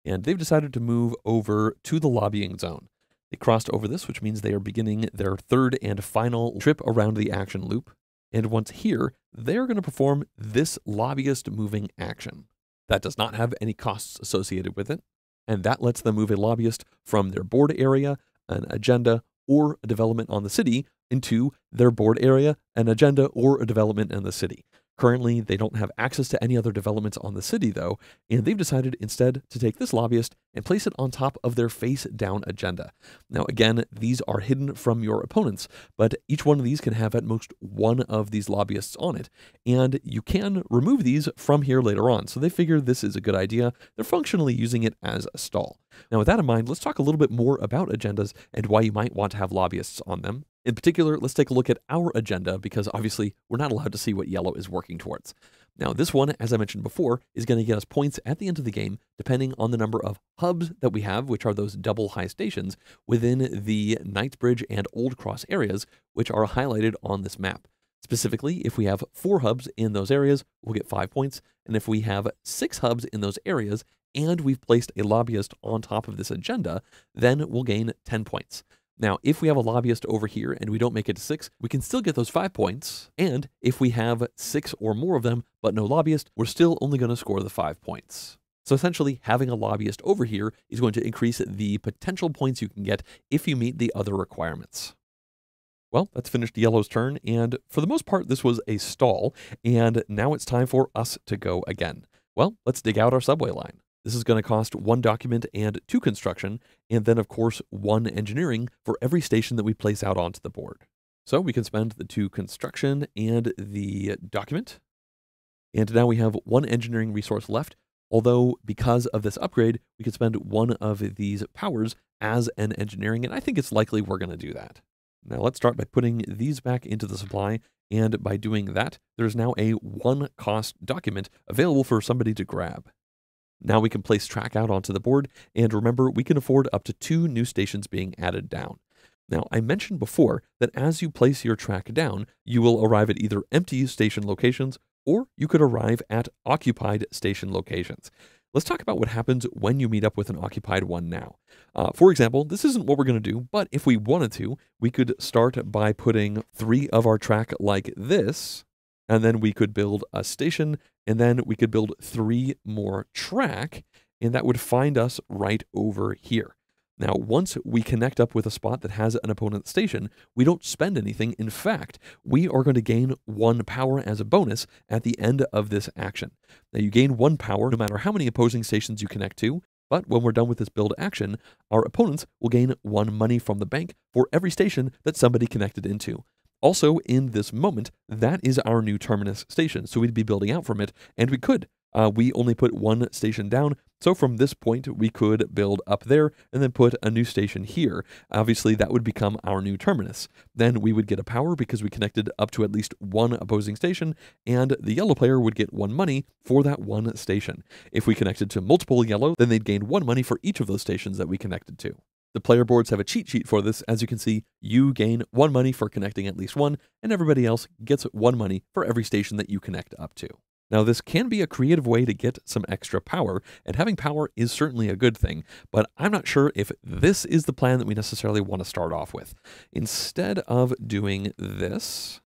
and they've decided to move over to the lobbying zone. They crossed over this, which means they are beginning their third and final trip around the action loop. And once here, they're going to perform this lobbyist moving action. That does not have any costs associated with it, and that lets them move a lobbyist from their board area, an agenda, or a development on the city into their board area, an agenda, or a development in the city. Currently, they don't have access to any other developments on the city, though, and they've decided instead to take this lobbyist and place it on top of their face-down agenda. Now, again, these are hidden from your opponents, but each one of these can have at most one of these lobbyists on it, and you can remove these from here later on, so they figure this is a good idea. They're functionally using it as a stall. Now, with that in mind, let's talk a little bit more about agendas and why you might want to have lobbyists on them. In particular, let's take a look at our agenda because obviously we're not allowed to see what yellow is working towards. Now this one, as I mentioned before, is going to get us points at the end of the game depending on the number of hubs that we have, which are those double high stations within the Knightsbridge and Old Cross areas, which are highlighted on this map. Specifically, if we have 4 hubs in those areas, we'll get 5 points, and if we have 6 hubs in those areas and we've placed a lobbyist on top of this agenda, then we'll gain 10 points. Now, if we have a lobbyist over here and we don't make it to 6, we can still get those 5 points. And if we have 6 or more of them, but no lobbyist, we're still only going to score the 5 points. So essentially, having a lobbyist over here is going to increase the potential points you can get if you meet the other requirements. Well, that's finished yellow's turn. And for the most part, this was a stall. And now it's time for us to go again. Well, let's dig out our subway line. This is going to cost 1 document and 2 construction, and then, of course, 1 engineering for every station that we place out onto the board. So we can spend the 2 construction and the document. And now we have 1 engineering resource left, although because of this upgrade, we could spend 1 of these powers as an engineering, and I think it's likely we're going to do that. Now let's start by putting these back into the supply, and by doing that, there's now a 1 cost document available for somebody to grab. Now we can place track out onto the board, and remember, we can afford up to 2 new stations being added down. Now, I mentioned before that as you place your track down, you will arrive at either empty station locations, or you could arrive at occupied station locations. Let's talk about what happens when you meet up with an occupied one now. For example, this isn't what we're going to do, but if we wanted to, we could start by putting 3 of our track like this, and then we could build a station, and then we could build 3 more track, and that would find us right over here. Now, once we connect up with a spot that has an opponent station, we don't spend anything. In fact, we are going to gain 1 power as a bonus at the end of this action. Now, you gain 1 power no matter how many opposing stations you connect to, but when we're done with this build action, our opponents will gain 1 money from the bank for every station that somebody connected into. Also, in this moment, that is our new Terminus station, so we'd be building out from it, and we could. We only put 1 station down, so from this point we could build up there and then put a new station here. Obviously, that would become our new Terminus. Then we would get a power because we connected up to at least 1 opposing station, and the yellow player would get 1 money for that 1 station. If we connected to multiple yellow, then they'd gain 1 money for each of those stations that we connected to. The player boards have a cheat sheet for this. As you can see, you gain 1 money for connecting at least 1, and everybody else gets 1 money for every station that you connect up to. Now, this can be a creative way to get some extra power, and having power is certainly a good thing, but I'm not sure if this is the plan that we necessarily want to start off with. Instead of doing this,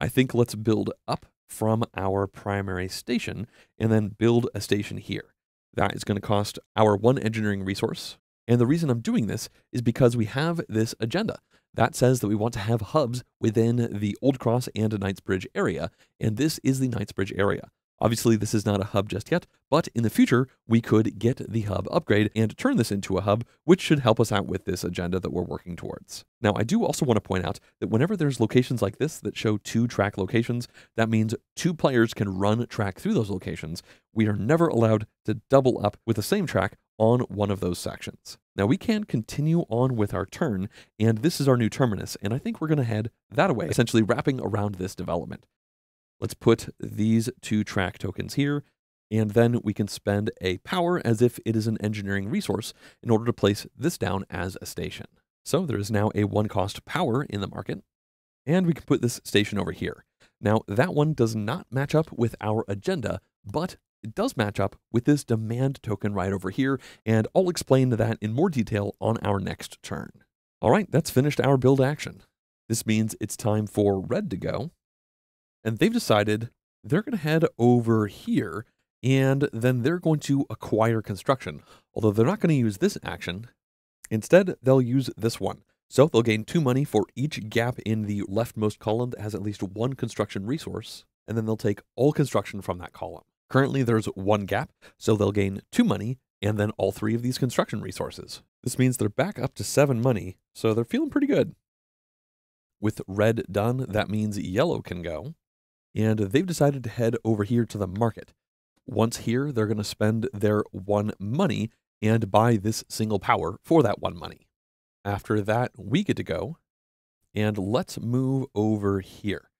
I think let's build up from our primary station and then build a station here. That is going to cost our 1 engineering resource, and the reason I'm doing this is because we have this agenda. That says that we want to have hubs within the Old Cross and Knightsbridge area, and this is the Knightsbridge area. Obviously, this is not a hub just yet, but in the future, we could get the hub upgrade and turn this into a hub, which should help us out with this agenda that we're working towards. Now, I do also want to point out that whenever there's locations like this that show 2 track locations, that means 2 players can run track through those locations. We are never allowed to double up with the same track on one of those sections. Now, we can continue on with our turn, and this is our new Terminus, and I think we're going to head that away, essentially wrapping around this development. Let's put these 2 track tokens here, and then we can spend a power as if it is an engineering resource in order to place this down as a station. So there is now a 1 cost power in the market, and we can put this station over here. Now, that one does not match up with our agenda, but it does match up with this demand token right over here, and I'll explain that in more detail on our next turn. All right, that's finished our build action. This means it's time for red to go, and they've decided they're going to head over here, and then they're going to acquire construction, although they're not going to use this action. Instead, they'll use this one. So they'll gain 2 money for each gap in the leftmost column that has at least 1 construction resource, and then they'll take all construction from that column. Currently, there's 1 gap, so they'll gain 2 money, and then all 3 of these construction resources. This means they're back up to 7 money, so they're feeling pretty good. With red done, that means yellow can go, and they've decided to head over here to the market. Once here, they're going to spend their 1 money and buy this single power for that 1 money. After that, we get to go, and let's move over here.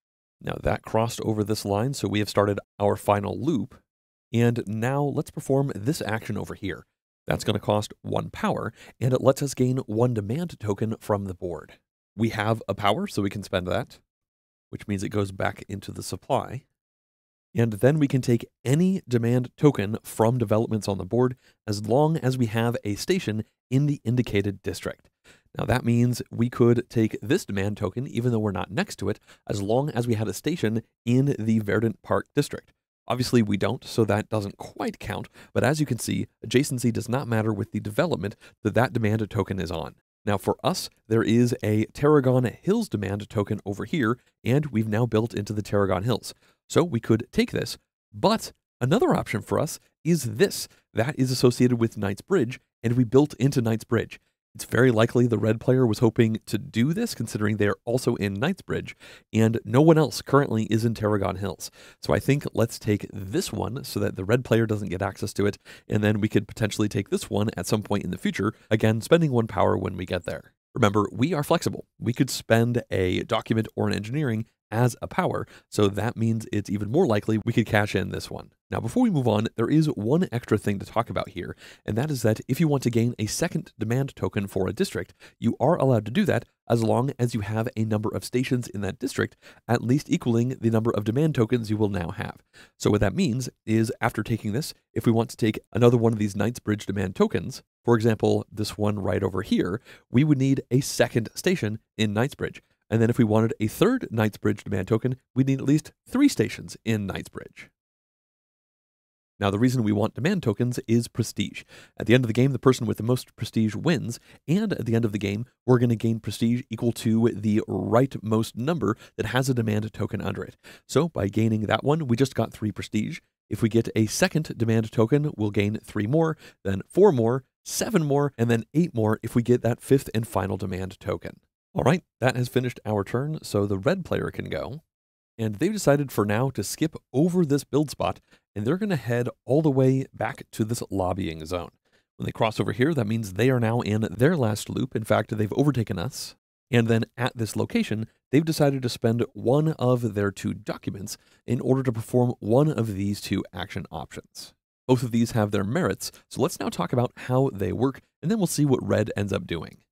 Now that crossed over this line, so we have started our final loop, and now let's perform this action over here. That's going to cost 1 power, and it lets us gain 1 demand token from the board. We have a power, so we can spend that, which means it goes back into the supply. And then we can take any demand token from developments on the board as long as we have a station in the indicated district. Now that means we could take this demand token, even though we're not next to it, as long as we had a station in the Verdant Park district. Obviously we don't, so that doesn't quite count, but as you can see, adjacency does not matter with the development that that demand token is on. Now for us, there is a Tarragon Hills demand token over here, and we've now built into the Tarragon Hills. So we could take this, but another option for us is this. That is associated with Knightsbridge, and we built into Knightsbridge. It's very likely the red player was hoping to do this, considering they're also in Knightsbridge, and no one else currently is in Tarragon Hills. So I think let's take this one so that the red player doesn't get access to it, and then we could potentially take this one at some point in the future, again, spending 1 power when we get there. Remember, we are flexible. We could spend a document or an engineering as a power, so that means it's even more likely we could cash in this one. Now, before we move on, there is one extra thing to talk about here, and that is that if you want to gain a second demand token for a district, you are allowed to do that as long as you have a number of stations in that district, at least equaling the number of demand tokens you will now have. So what that means is after taking this, if we want to take another one of these Knightsbridge demand tokens, for example, this one right over here, we would need a second station in Knightsbridge. And then if we wanted a third Knightsbridge demand token, we'd need at least 3 stations in Knightsbridge. Now, the reason we want demand tokens is prestige. At the end of the game, the person with the most prestige wins, and at the end of the game, we're going to gain prestige equal to the rightmost number that has a demand token under it. So by gaining that one, we just got 3 prestige. If we get a second demand token, we'll gain 3 more, then 4 more, 7 more, and then 8 more if we get that 5th and final demand token. All right, that has finished our turn, so the red player can go. And they've decided for now to skip over this build spot, and they're going to head all the way back to this lobbying zone. When they cross over here, that means they are now in their last loop. In fact, they've overtaken us. And then at this location, they've decided to spend one of their 2 documents in order to perform one of these 2 action options. Both of these have their merits, so let's now talk about how they work, and then we'll see what red ends up doing.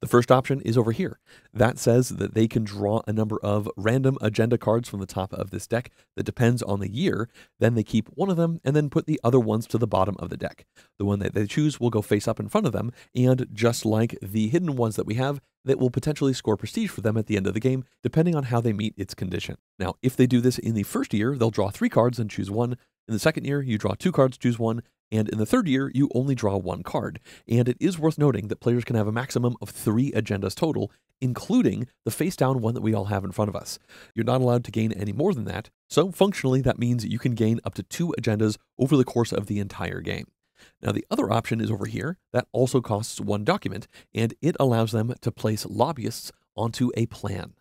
The first option is over here. That says that they can draw a number of random agenda cards from the top of this deck that depends on the year. Then they keep one of them and then put the other ones to the bottom of the deck. The one that they choose will go face up in front of them, and just like the hidden ones that we have, that will potentially score prestige for them at the end of the game, depending on how they meet its condition. Now, if they do this in the first year, they'll draw 3 cards and choose one. In the second year, you draw 2 cards, choose one. And in the third year, you only draw 1 card. And it is worth noting that players can have a maximum of 3 agendas total, including the face-down one that we all have in front of us. You're not allowed to gain any more than that, so functionally that means you can gain up to 2 agendas over the course of the entire game. Now, the other option is over here. That also costs 1 document, and it allows them to place lobbyists onto a plan.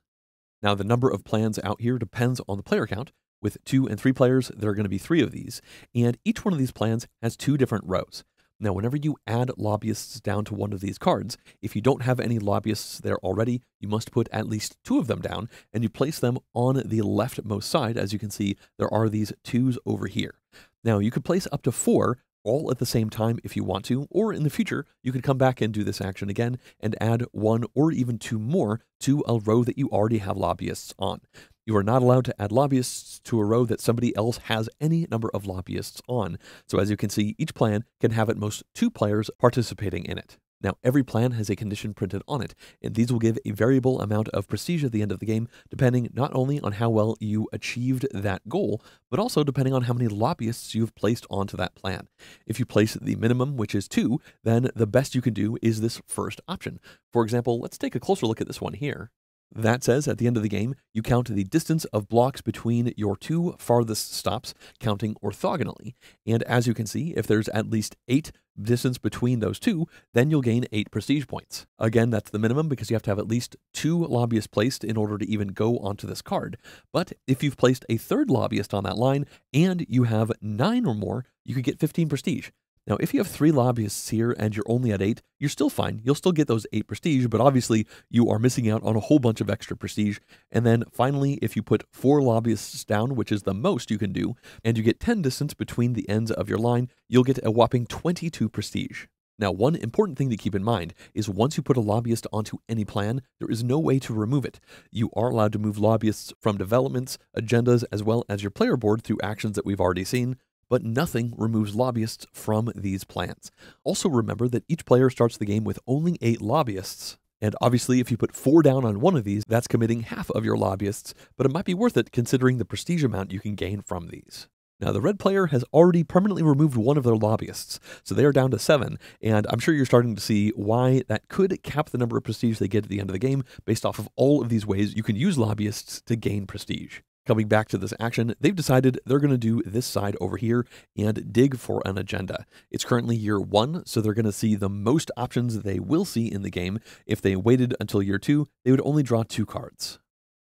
Now, the number of plans out here depends on the player count. With 2 and 3 players, there are going to be 3 of these, and each one of these plans has 2 different rows. Now, whenever you add lobbyists down to one of these cards, if you don't have any lobbyists there already, you must put at least 2 of them down, and you place them on the leftmost side. As you can see, there are these 2s over here. Now, you could place up to 4 all at the same time if you want to, or in the future, you could come back and do this action again and add 1 or even 2 more to a row that you already have lobbyists on. You are not allowed to add lobbyists to a row that somebody else has any number of lobbyists on. So as you can see, each plan can have at most 2 players participating in it. Now, every plan has a condition printed on it, and these will give a variable amount of prestige at the end of the game, depending not only on how well you achieved that goal, but also depending on how many lobbyists you've placed onto that plan. If you place the minimum, which is 2, then the best you can do is this first option. For example, let's take a closer look at this one here. That says at the end of the game, you count the distance of blocks between your 2 farthest stops, counting orthogonally. And as you can see, if there's at least 8 distance between those 2, then you'll gain 8 prestige points. Again, that's the minimum because you have to have at least 2 lobbyists placed in order to even go onto this card. But if you've placed a 3rd lobbyist on that line and you have 9 or more, you could get 15 prestige. Now, if you have 3 lobbyists here and you're only at 8, you're still fine. You'll still get those 8 prestige, but obviously you are missing out on a whole bunch of extra prestige. And then finally, if you put 4 lobbyists down, which is the most you can do, and you get 10 distance between the ends of your line, you'll get a whopping 22 prestige. Now, one important thing to keep in mind is once you put a lobbyist onto any plan, there is no way to remove it. You are allowed to move lobbyists from developments, agendas, as well as your player board through actions that we've already seen, but nothing removes lobbyists from these plans. Also remember that each player starts the game with only 8 lobbyists, and obviously if you put 4 down on one of these, that's committing half of your lobbyists, but it might be worth it considering the prestige amount you can gain from these. Now, the red player has already permanently removed one of their lobbyists, so they are down to 7, and I'm sure you're starting to see why that could cap the number of prestige they get at the end of the game based off of all of these ways you can use lobbyists to gain prestige. Coming back to this action, they've decided they're going to do this side over here and dig for an agenda. It's currently year 1, so they're going to see the most options they will see in the game. If they waited until year 2, they would only draw 2 cards.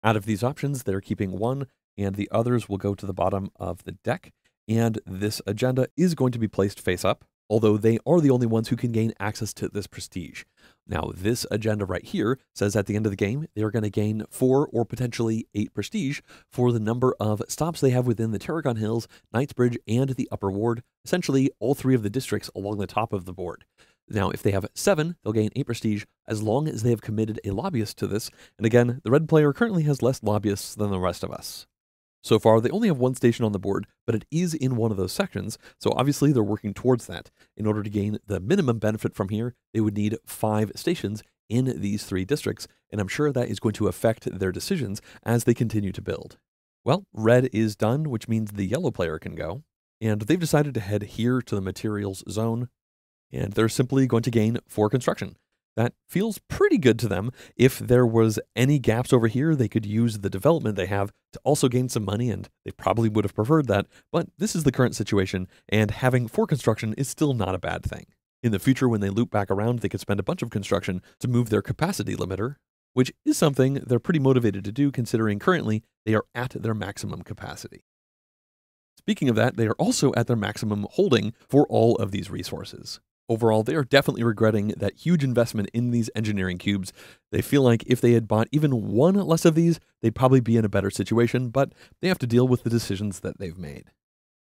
Out of these options, they're keeping 1, and the others will go to the bottom of the deck. And this agenda is going to be placed face up, although they are the only ones who can gain access to this prestige. Now, this agenda right here says at the end of the game, they're going to gain 4 or potentially 8 prestige for the number of stops they have within the Tarragon Hills, Knightsbridge, and the Upper Ward, essentially all 3 of the districts along the top of the board. Now, if they have 7, they'll gain 8 prestige as long as they have committed a lobbyist to this. And again, the red player currently has less lobbyists than the rest of us. So far, they only have 1 station on the board, but it is in one of those sections, so obviously they're working towards that. In order to gain the minimum benefit from here, they would need 5 stations in these three districts, and I'm sure that is going to affect their decisions as they continue to build. Well, red is done, which means the yellow player can go, and they've decided to head here to the materials zone, and they're simply going to gain 4 construction. That feels pretty good to them. If there was any gaps over here, they could use the development they have to also gain some money, and they probably would have preferred that, but this is the current situation, and having 4 construction is still not a bad thing. In the future, when they loop back around, they could spend a bunch of construction to move their capacity limiter, which is something they're pretty motivated to do considering currently they are at their maximum capacity. Speaking of that, they are also at their maximum holding for all of these resources. Overall, they are definitely regretting that huge investment in these engineering cubes. They feel like if they had bought even one less of these, they'd probably be in a better situation, but they have to deal with the decisions that they've made.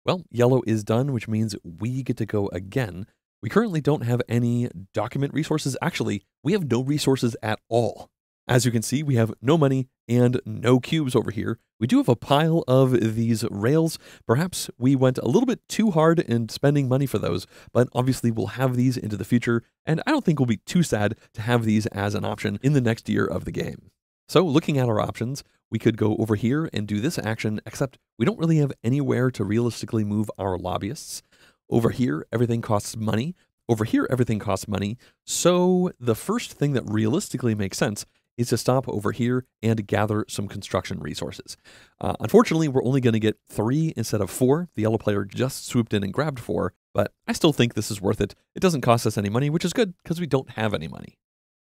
Well, yellow is done, which means we get to go again. We currently don't have any document resources. Actually, we have no resources at all. As you can see, we have no money and no cubes over here. We do have a pile of these rails. Perhaps we went a little bit too hard in spending money for those, but obviously we'll have these into the future, and I don't think we'll be too sad to have these as an option in the next year of the game. So looking at our options, we could go over here and do this action, except we don't really have anywhere to realistically move our lobbyists. Over here, everything costs money. Over here, everything costs money. So the first thing that realistically makes sense is to stop over here and gather some construction resources. Unfortunately, we're only going to get 3 instead of 4. The yellow player just swooped in and grabbed 4, but I still think this is worth it. It doesn't cost us any money, which is good because we don't have any money.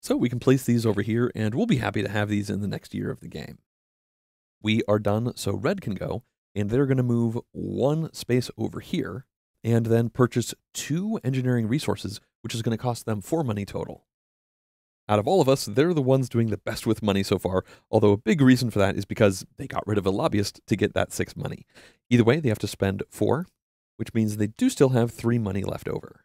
So we can place these over here, and we'll be happy to have these in the next year of the game. We are done, so red can go, and they're going to move 1 space over here, and then purchase 2 engineering resources, which is going to cost them 4 money total. Out of all of us, they're the ones doing the best with money so far, although a big reason for that is because they got rid of a lobbyist to get that 6 money. Either way, they have to spend 4, which means they do still have 3 money left over.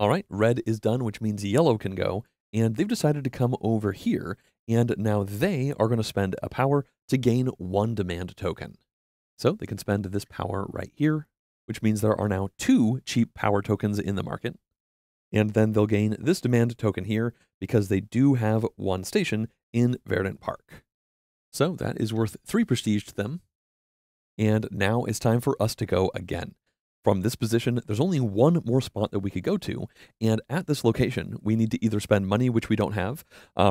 All right, red is done, which means yellow can go, and they've decided to come over here, and now they are going to spend a power to gain 1 demand token. So they can spend this power right here, which means there are now 2 cheap power tokens in the market. And then they'll gain this demand token here because they do have 1 station in Verdant Park. So that is worth 3 prestige to them. And now it's time for us to go again. From this position, there's only 1 more spot that we could go to. And at this location, we need to either spend money, which we don't have,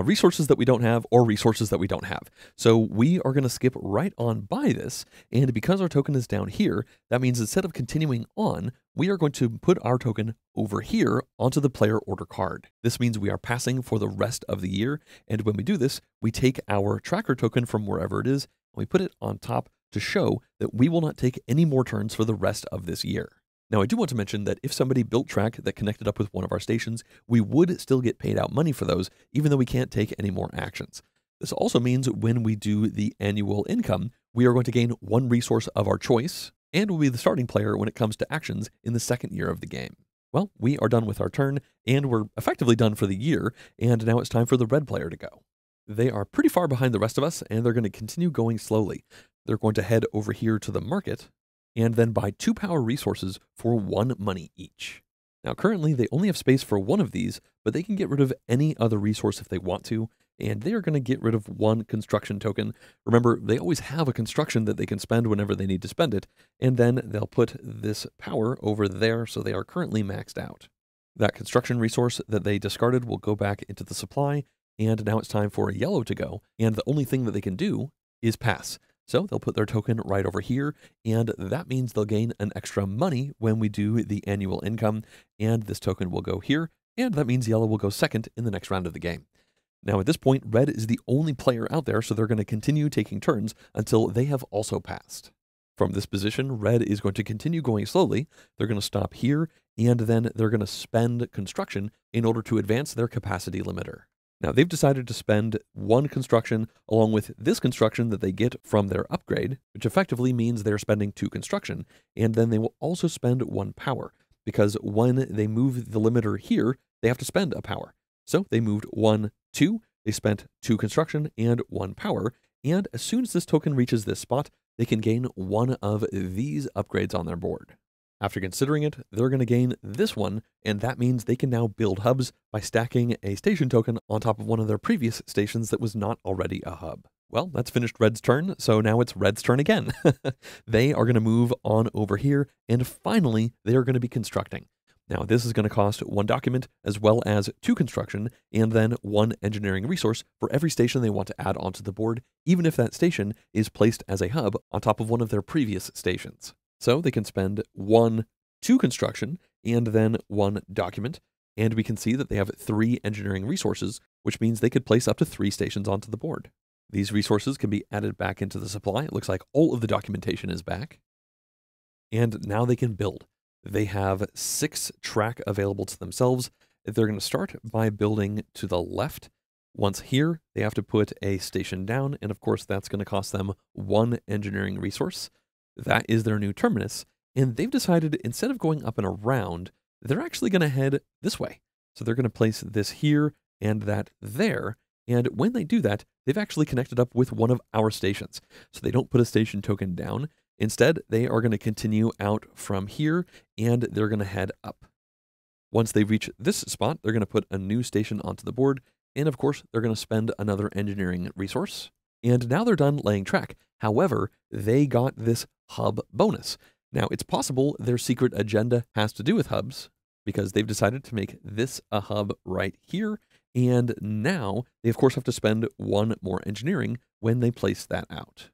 resources that we don't have, or resources that we don't have. So we are going to skip right on by this. And because our token is down here, that means instead of continuing on, we are going to put our token over here onto the player order card. This means we are passing for the rest of the year. And when we do this, we take our tracker token from wherever it is, and we put it on top to show that we will not take any more turns for the rest of this year. Now, I do want to mention that if somebody built track that connected up with one of our stations, we would still get paid out money for those, even though we can't take any more actions. This also means when we do the annual income, we are going to gain 1 resource of our choice, and we'll be the starting player when it comes to actions in the second year of the game. Well, we are done with our turn, and we're effectively done for the year, and now it's time for the red player to go. They are pretty far behind the rest of us, and they're going to continue going slowly. They're going to head over here to the market and then buy 2 power resources for 1 money each. Now, currently, they only have space for 1 of these, but they can get rid of any other resource if they want to, and they are going to get rid of 1 construction token. Remember, they always have a construction that they can spend whenever they need to spend it, and then they'll put this power over there, so they are currently maxed out. That construction resource that they discarded will go back into the supply, and now it's time for a yellow to go, and the only thing that they can do is pass. So they'll put their token right over here, and that means they'll gain an extra money when we do the annual income, and this token will go here, and that means yellow will go second in the next round of the game. Now at this point, red is the only player out there, so they're going to continue taking turns until they have also passed. From this position, red is going to continue going slowly. They're going to stop here, and then they're going to spend construction in order to advance their capacity limiter. Now, they've decided to spend 1 construction along with this construction that they get from their upgrade, which effectively means they're spending 2 construction, and then they will also spend 1 power, because when they move the limiter here, they have to spend a power. So they moved 1, 2, they spent 2 construction and 1 power, and as soon as this token reaches this spot, they can gain 1 of these upgrades on their board. After considering it, they're going to gain this one, and that means they can now build hubs by stacking a station token on top of one of their previous stations that was not already a hub. Well, that's finished Red's turn, so now it's Red's turn again. They are going to move on over here, and finally, they are going to be constructing. Now, this is going to cost one document as well as two construction, and then one engineering resource for every station they want to add onto the board, even if that station is placed as a hub on top of one of their previous stations. So they can spend two construction, and then one document. And we can see that they have three engineering resources, which means they could place up to three stations onto the board. These resources can be added back into the supply. It looks like all of the documentation is back. And now they can build. They have 6 track available to themselves. They're going to start by building to the left. Once here, they have to put a station down. And of course, that's going to cost them one engineering resource. That is their new terminus, and they've decided instead of going up and around, they're actually going to head this way. So they're going to place this here and that there, and when they do that, they've actually connected up with one of our stations. So they don't put a station token down. Instead, they are going to continue out from here, and they're going to head up. Once they reach this spot, they're going to put a new station onto the board, and of course, they're going to spend another engineering resource. And now they're done laying track. However, they got this hub bonus. Now, it's possible their secret agenda has to do with hubs because they've decided to make this a hub right here. And now they, of course, have to spend one more engineering when they place that out.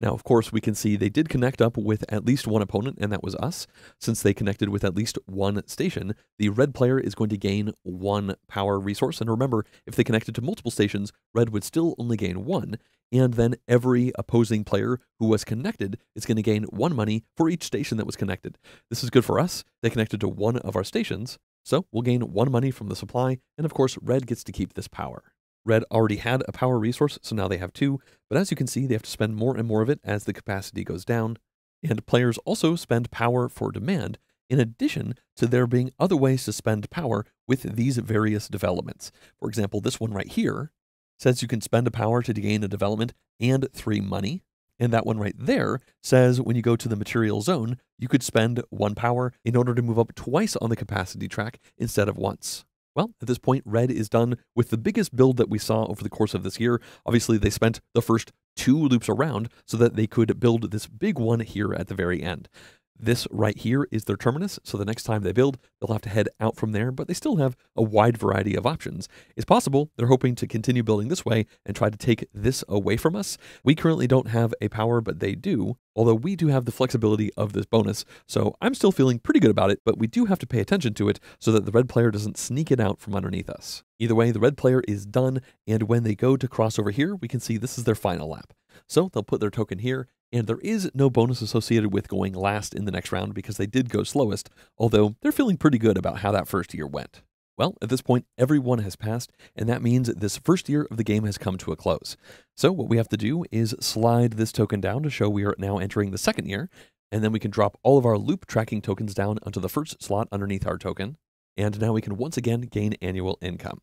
Now, of course, we can see they did connect up with at least one opponent, and that was us. Since they connected with at least one station, the red player is going to gain one power resource. And remember, if they connected to multiple stations, red would still only gain one. And then every opposing player who was connected is going to gain one money for each station that was connected. This is good for us. They connected to one of our stations, so we'll gain one money from the supply. And of course, red gets to keep this power. Red already had a power resource, so now they have two. But as you can see, they have to spend more and more of it as the capacity goes down. And players also spend power for demand, in addition to there being other ways to spend power with these various developments. For example, this one right here says you can spend a power to gain a development and 3 money. And that one right there says when you go to the material zone, you could spend 1 power in order to move up twice on the capacity track instead of once. Well, at this point, red is done with the biggest build that we saw over the course of this year. Obviously, they spent the first 2 loops around so that they could build this big one here at the very end. This right here is their terminus, so the next time they build, they'll have to head out from there, but they still have a wide variety of options. It's possible they're hoping to continue building this way and try to take this away from us. We currently don't have a power, but they do, although we do have the flexibility of this bonus, so I'm still feeling pretty good about it, but we do have to pay attention to it so that the red player doesn't sneak it out from underneath us. Either way, the red player is done, and when they go to cross over here, we can see this is their final lap. So they'll put their token here, and there is no bonus associated with going last in the next round because they did go slowest, although they're feeling pretty good about how that first year went. Well, at this point, everyone has passed, and that means this first year of the game has come to a close. So what we have to do is slide this token down to show we are now entering the second year, and then we can drop all of our loop tracking tokens down onto the first slot underneath our token, and now we can once again gain annual income.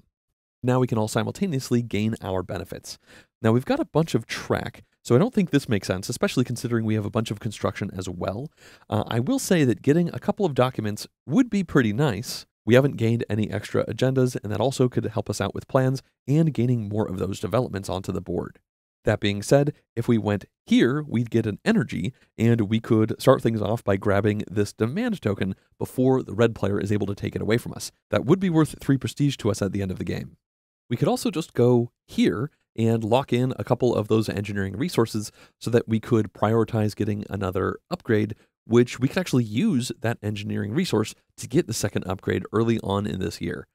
Now we can all simultaneously gain our benefits. Now we've got a bunch of track, so I don't think this makes sense, especially considering we have a bunch of construction as well. I will say that getting a couple of documents would be pretty nice. We haven't gained any extra agendas, and that also could help us out with plans and gaining more of those developments onto the board. That being said, if we went here, we'd get an energy, and we could start things off by grabbing this demand token before the red player is able to take it away from us. That would be worth 3 prestige to us at the end of the game. We could also just go here and lock in a couple of those engineering resources so that we could prioritize getting another upgrade, which we could actually use that engineering resource to get the second upgrade early on in this year.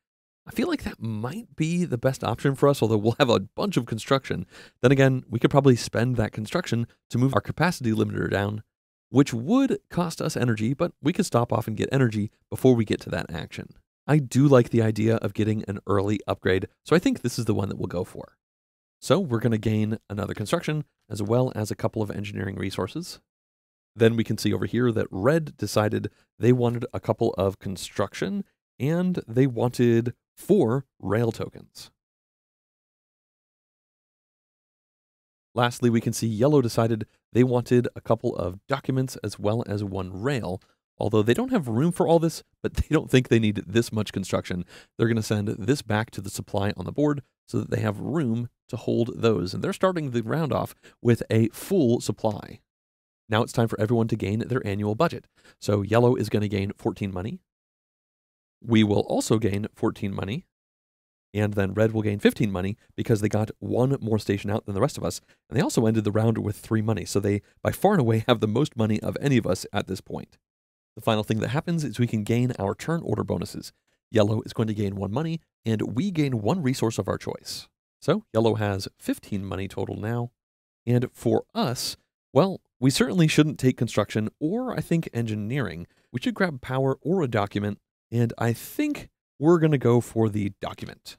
I feel like that might be the best option for us, although we'll have a bunch of construction. Then again, we could probably spend that construction to move our capacity limiter down, which would cost us energy, but we could stop off and get energy before we get to that action. I do like the idea of getting an early upgrade, so I think this is the one that we'll go for. So we're going to gain another construction as well as a couple of engineering resources. Then we can see over here that red decided they wanted a couple of construction and they wanted 4 rail tokens. Lastly, we can see Yellow decided they wanted a couple of documents as well as one rail, although they don't have room for all this, but they don't think they need this much construction. They're going to send this back to the supply on the board so that they have room to hold those. And they're starting the round off with a full supply. Now it's time for everyone to gain their annual budget. So Yellow is going to gain 14 money. We will also gain 14 money. And then Red will gain 15 money because they got one more station out than the rest of us. And they also ended the round with 3 money. So they, by far and away, have the most money of any of us at this point. The final thing that happens is we can gain our turn order bonuses. Yellow is going to gain 1 money, and we gain 1 resource of our choice. So Yellow has 15 money total now. And for us, well, we certainly shouldn't take construction or, I think, engineering. We should grab power or a document, and I think we're going to go for the document.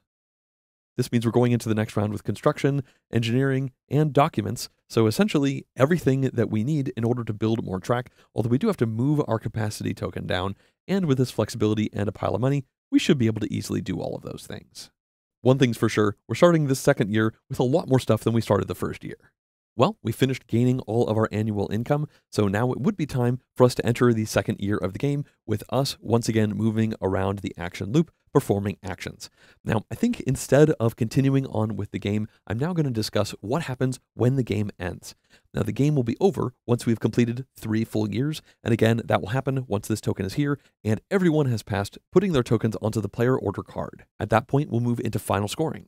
This means we're going into the next round with construction, engineering, and documents. So essentially everything that we need in order to build more track, although we do have to move our capacity token down. And with this flexibility and a pile of money, we should be able to easily do all of those things. One thing's for sure, we're starting this second year with a lot more stuff than we started the first year. Well, we finished gaining all of our annual income, so now it would be time for us to enter the second year of the game with us once again moving around the action loop, performing actions. Now, I think instead of continuing on with the game, I'm now going to discuss what happens when the game ends. Now, the game will be over once we've completed 3 full years, and again, that will happen once this token is here, and everyone has passed putting their tokens onto the player order card. At that point, we'll move into final scoring.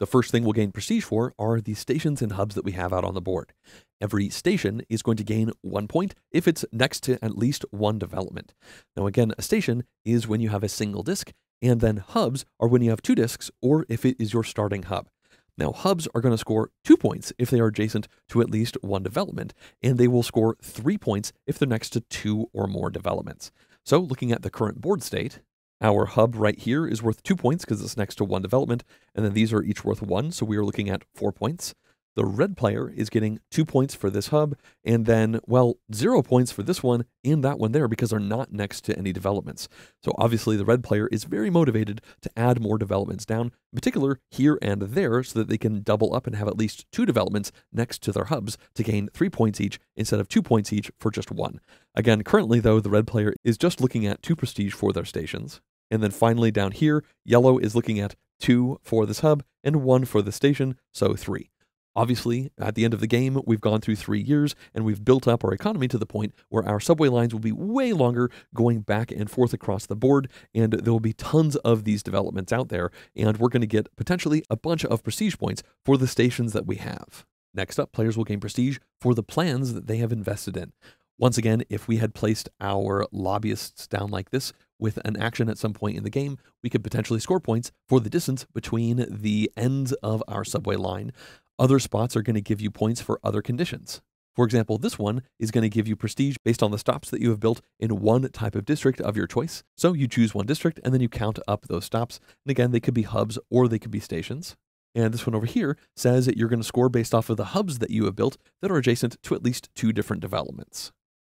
The first thing we'll gain prestige for are the stations and hubs that we have out on the board. Every station is going to gain 1 point if it's next to at least 1 development. Now again, a station is when you have a single disc, and then hubs are when you have 2 discs or if it is your starting hub. Now hubs are going to score 2 points if they are adjacent to at least 1 development, and they will score 3 points if they're next to 2 or more developments. So looking at the current board state, our hub right here is worth 2 points because it's next to 1 development, and then these are each worth 1, so we are looking at 4 points. The red player is getting 2 points for this hub, and then, well, 0 points for this one and that one there because they're not next to any developments. So obviously the red player is very motivated to add more developments down, in particular here and there, so that they can double up and have at least 2 developments next to their hubs to gain 3 points each instead of 2 points each for just 1. Again, currently though, the red player is just looking at 2 prestige for their stations. And then finally down here, yellow is looking at 2 for this hub and 1 for the station, so 3. Obviously, at the end of the game, we've gone through 3 years and we've built up our economy to the point where our subway lines will be way longer going back and forth across the board, and there will be tons of these developments out there, and we're going to get potentially a bunch of prestige points for the stations that we have. Next up, players will gain prestige for the plans that they have invested in. Once again, if we had placed our lobbyists down like this with an action at some point in the game, we could potentially score points for the distance between the ends of our subway line. Other spots are going to give you points for other conditions. For example, this one is going to give you prestige based on the stops that you have built in one type of district of your choice. So you choose one district and then you count up those stops. And again, they could be hubs or they could be stations. And this one over here says that you're going to score based off of the hubs that you have built that are adjacent to at least 2 different developments.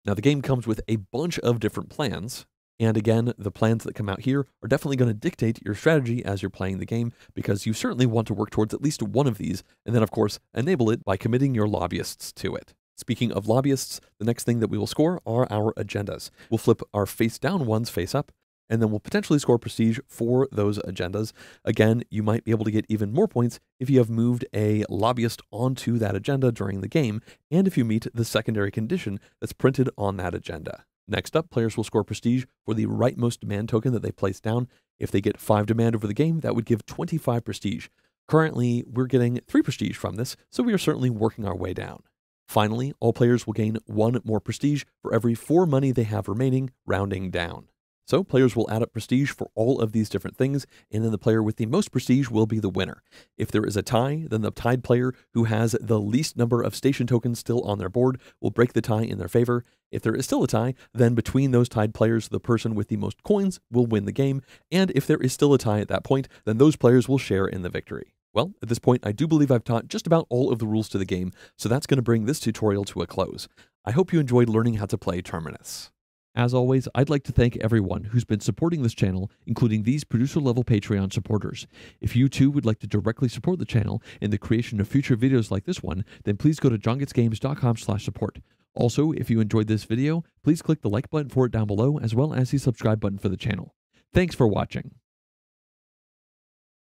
Now the game comes with a bunch of different plans. And again, the plans that come out here are definitely going to dictate your strategy as you're playing the game, because you certainly want to work towards at least one of these, and then of course enable it by committing your lobbyists to it. Speaking of lobbyists, the next thing that we will score are our agendas. We'll flip our face down ones face up, and then we'll potentially score prestige for those agendas. Again, you might be able to get even more points if you have moved a lobbyist onto that agenda during the game, and if you meet the secondary condition that's printed on that agenda. Next up, players will score prestige for the rightmost demand token that they place down. If they get 5 demand over the game, that would give 25 prestige. Currently, we're getting 3 prestige from this, so we are certainly working our way down. Finally, all players will gain 1 more prestige for every 4 money they have remaining, rounding down. So players will add up prestige for all of these different things, and then the player with the most prestige will be the winner. If there is a tie, then the tied player who has the least number of station tokens still on their board will break the tie in their favor. If there is still a tie, then between those tied players, the person with the most coins will win the game, and if there is still a tie at that point, then those players will share in the victory. Well, at this point, I do believe I've taught just about all of the rules to the game, so that's going to bring this tutorial to a close. I hope you enjoyed learning how to play Terminus. As always, I'd like to thank everyone who's been supporting this channel, including these producer-level Patreon supporters. If you too would like to directly support the channel and the creation of future videos like this one, then please go to jongetsgames.com/support. Also, if you enjoyed this video, please click the like button for it down below, as well as the subscribe button for the channel. Thanks for watching.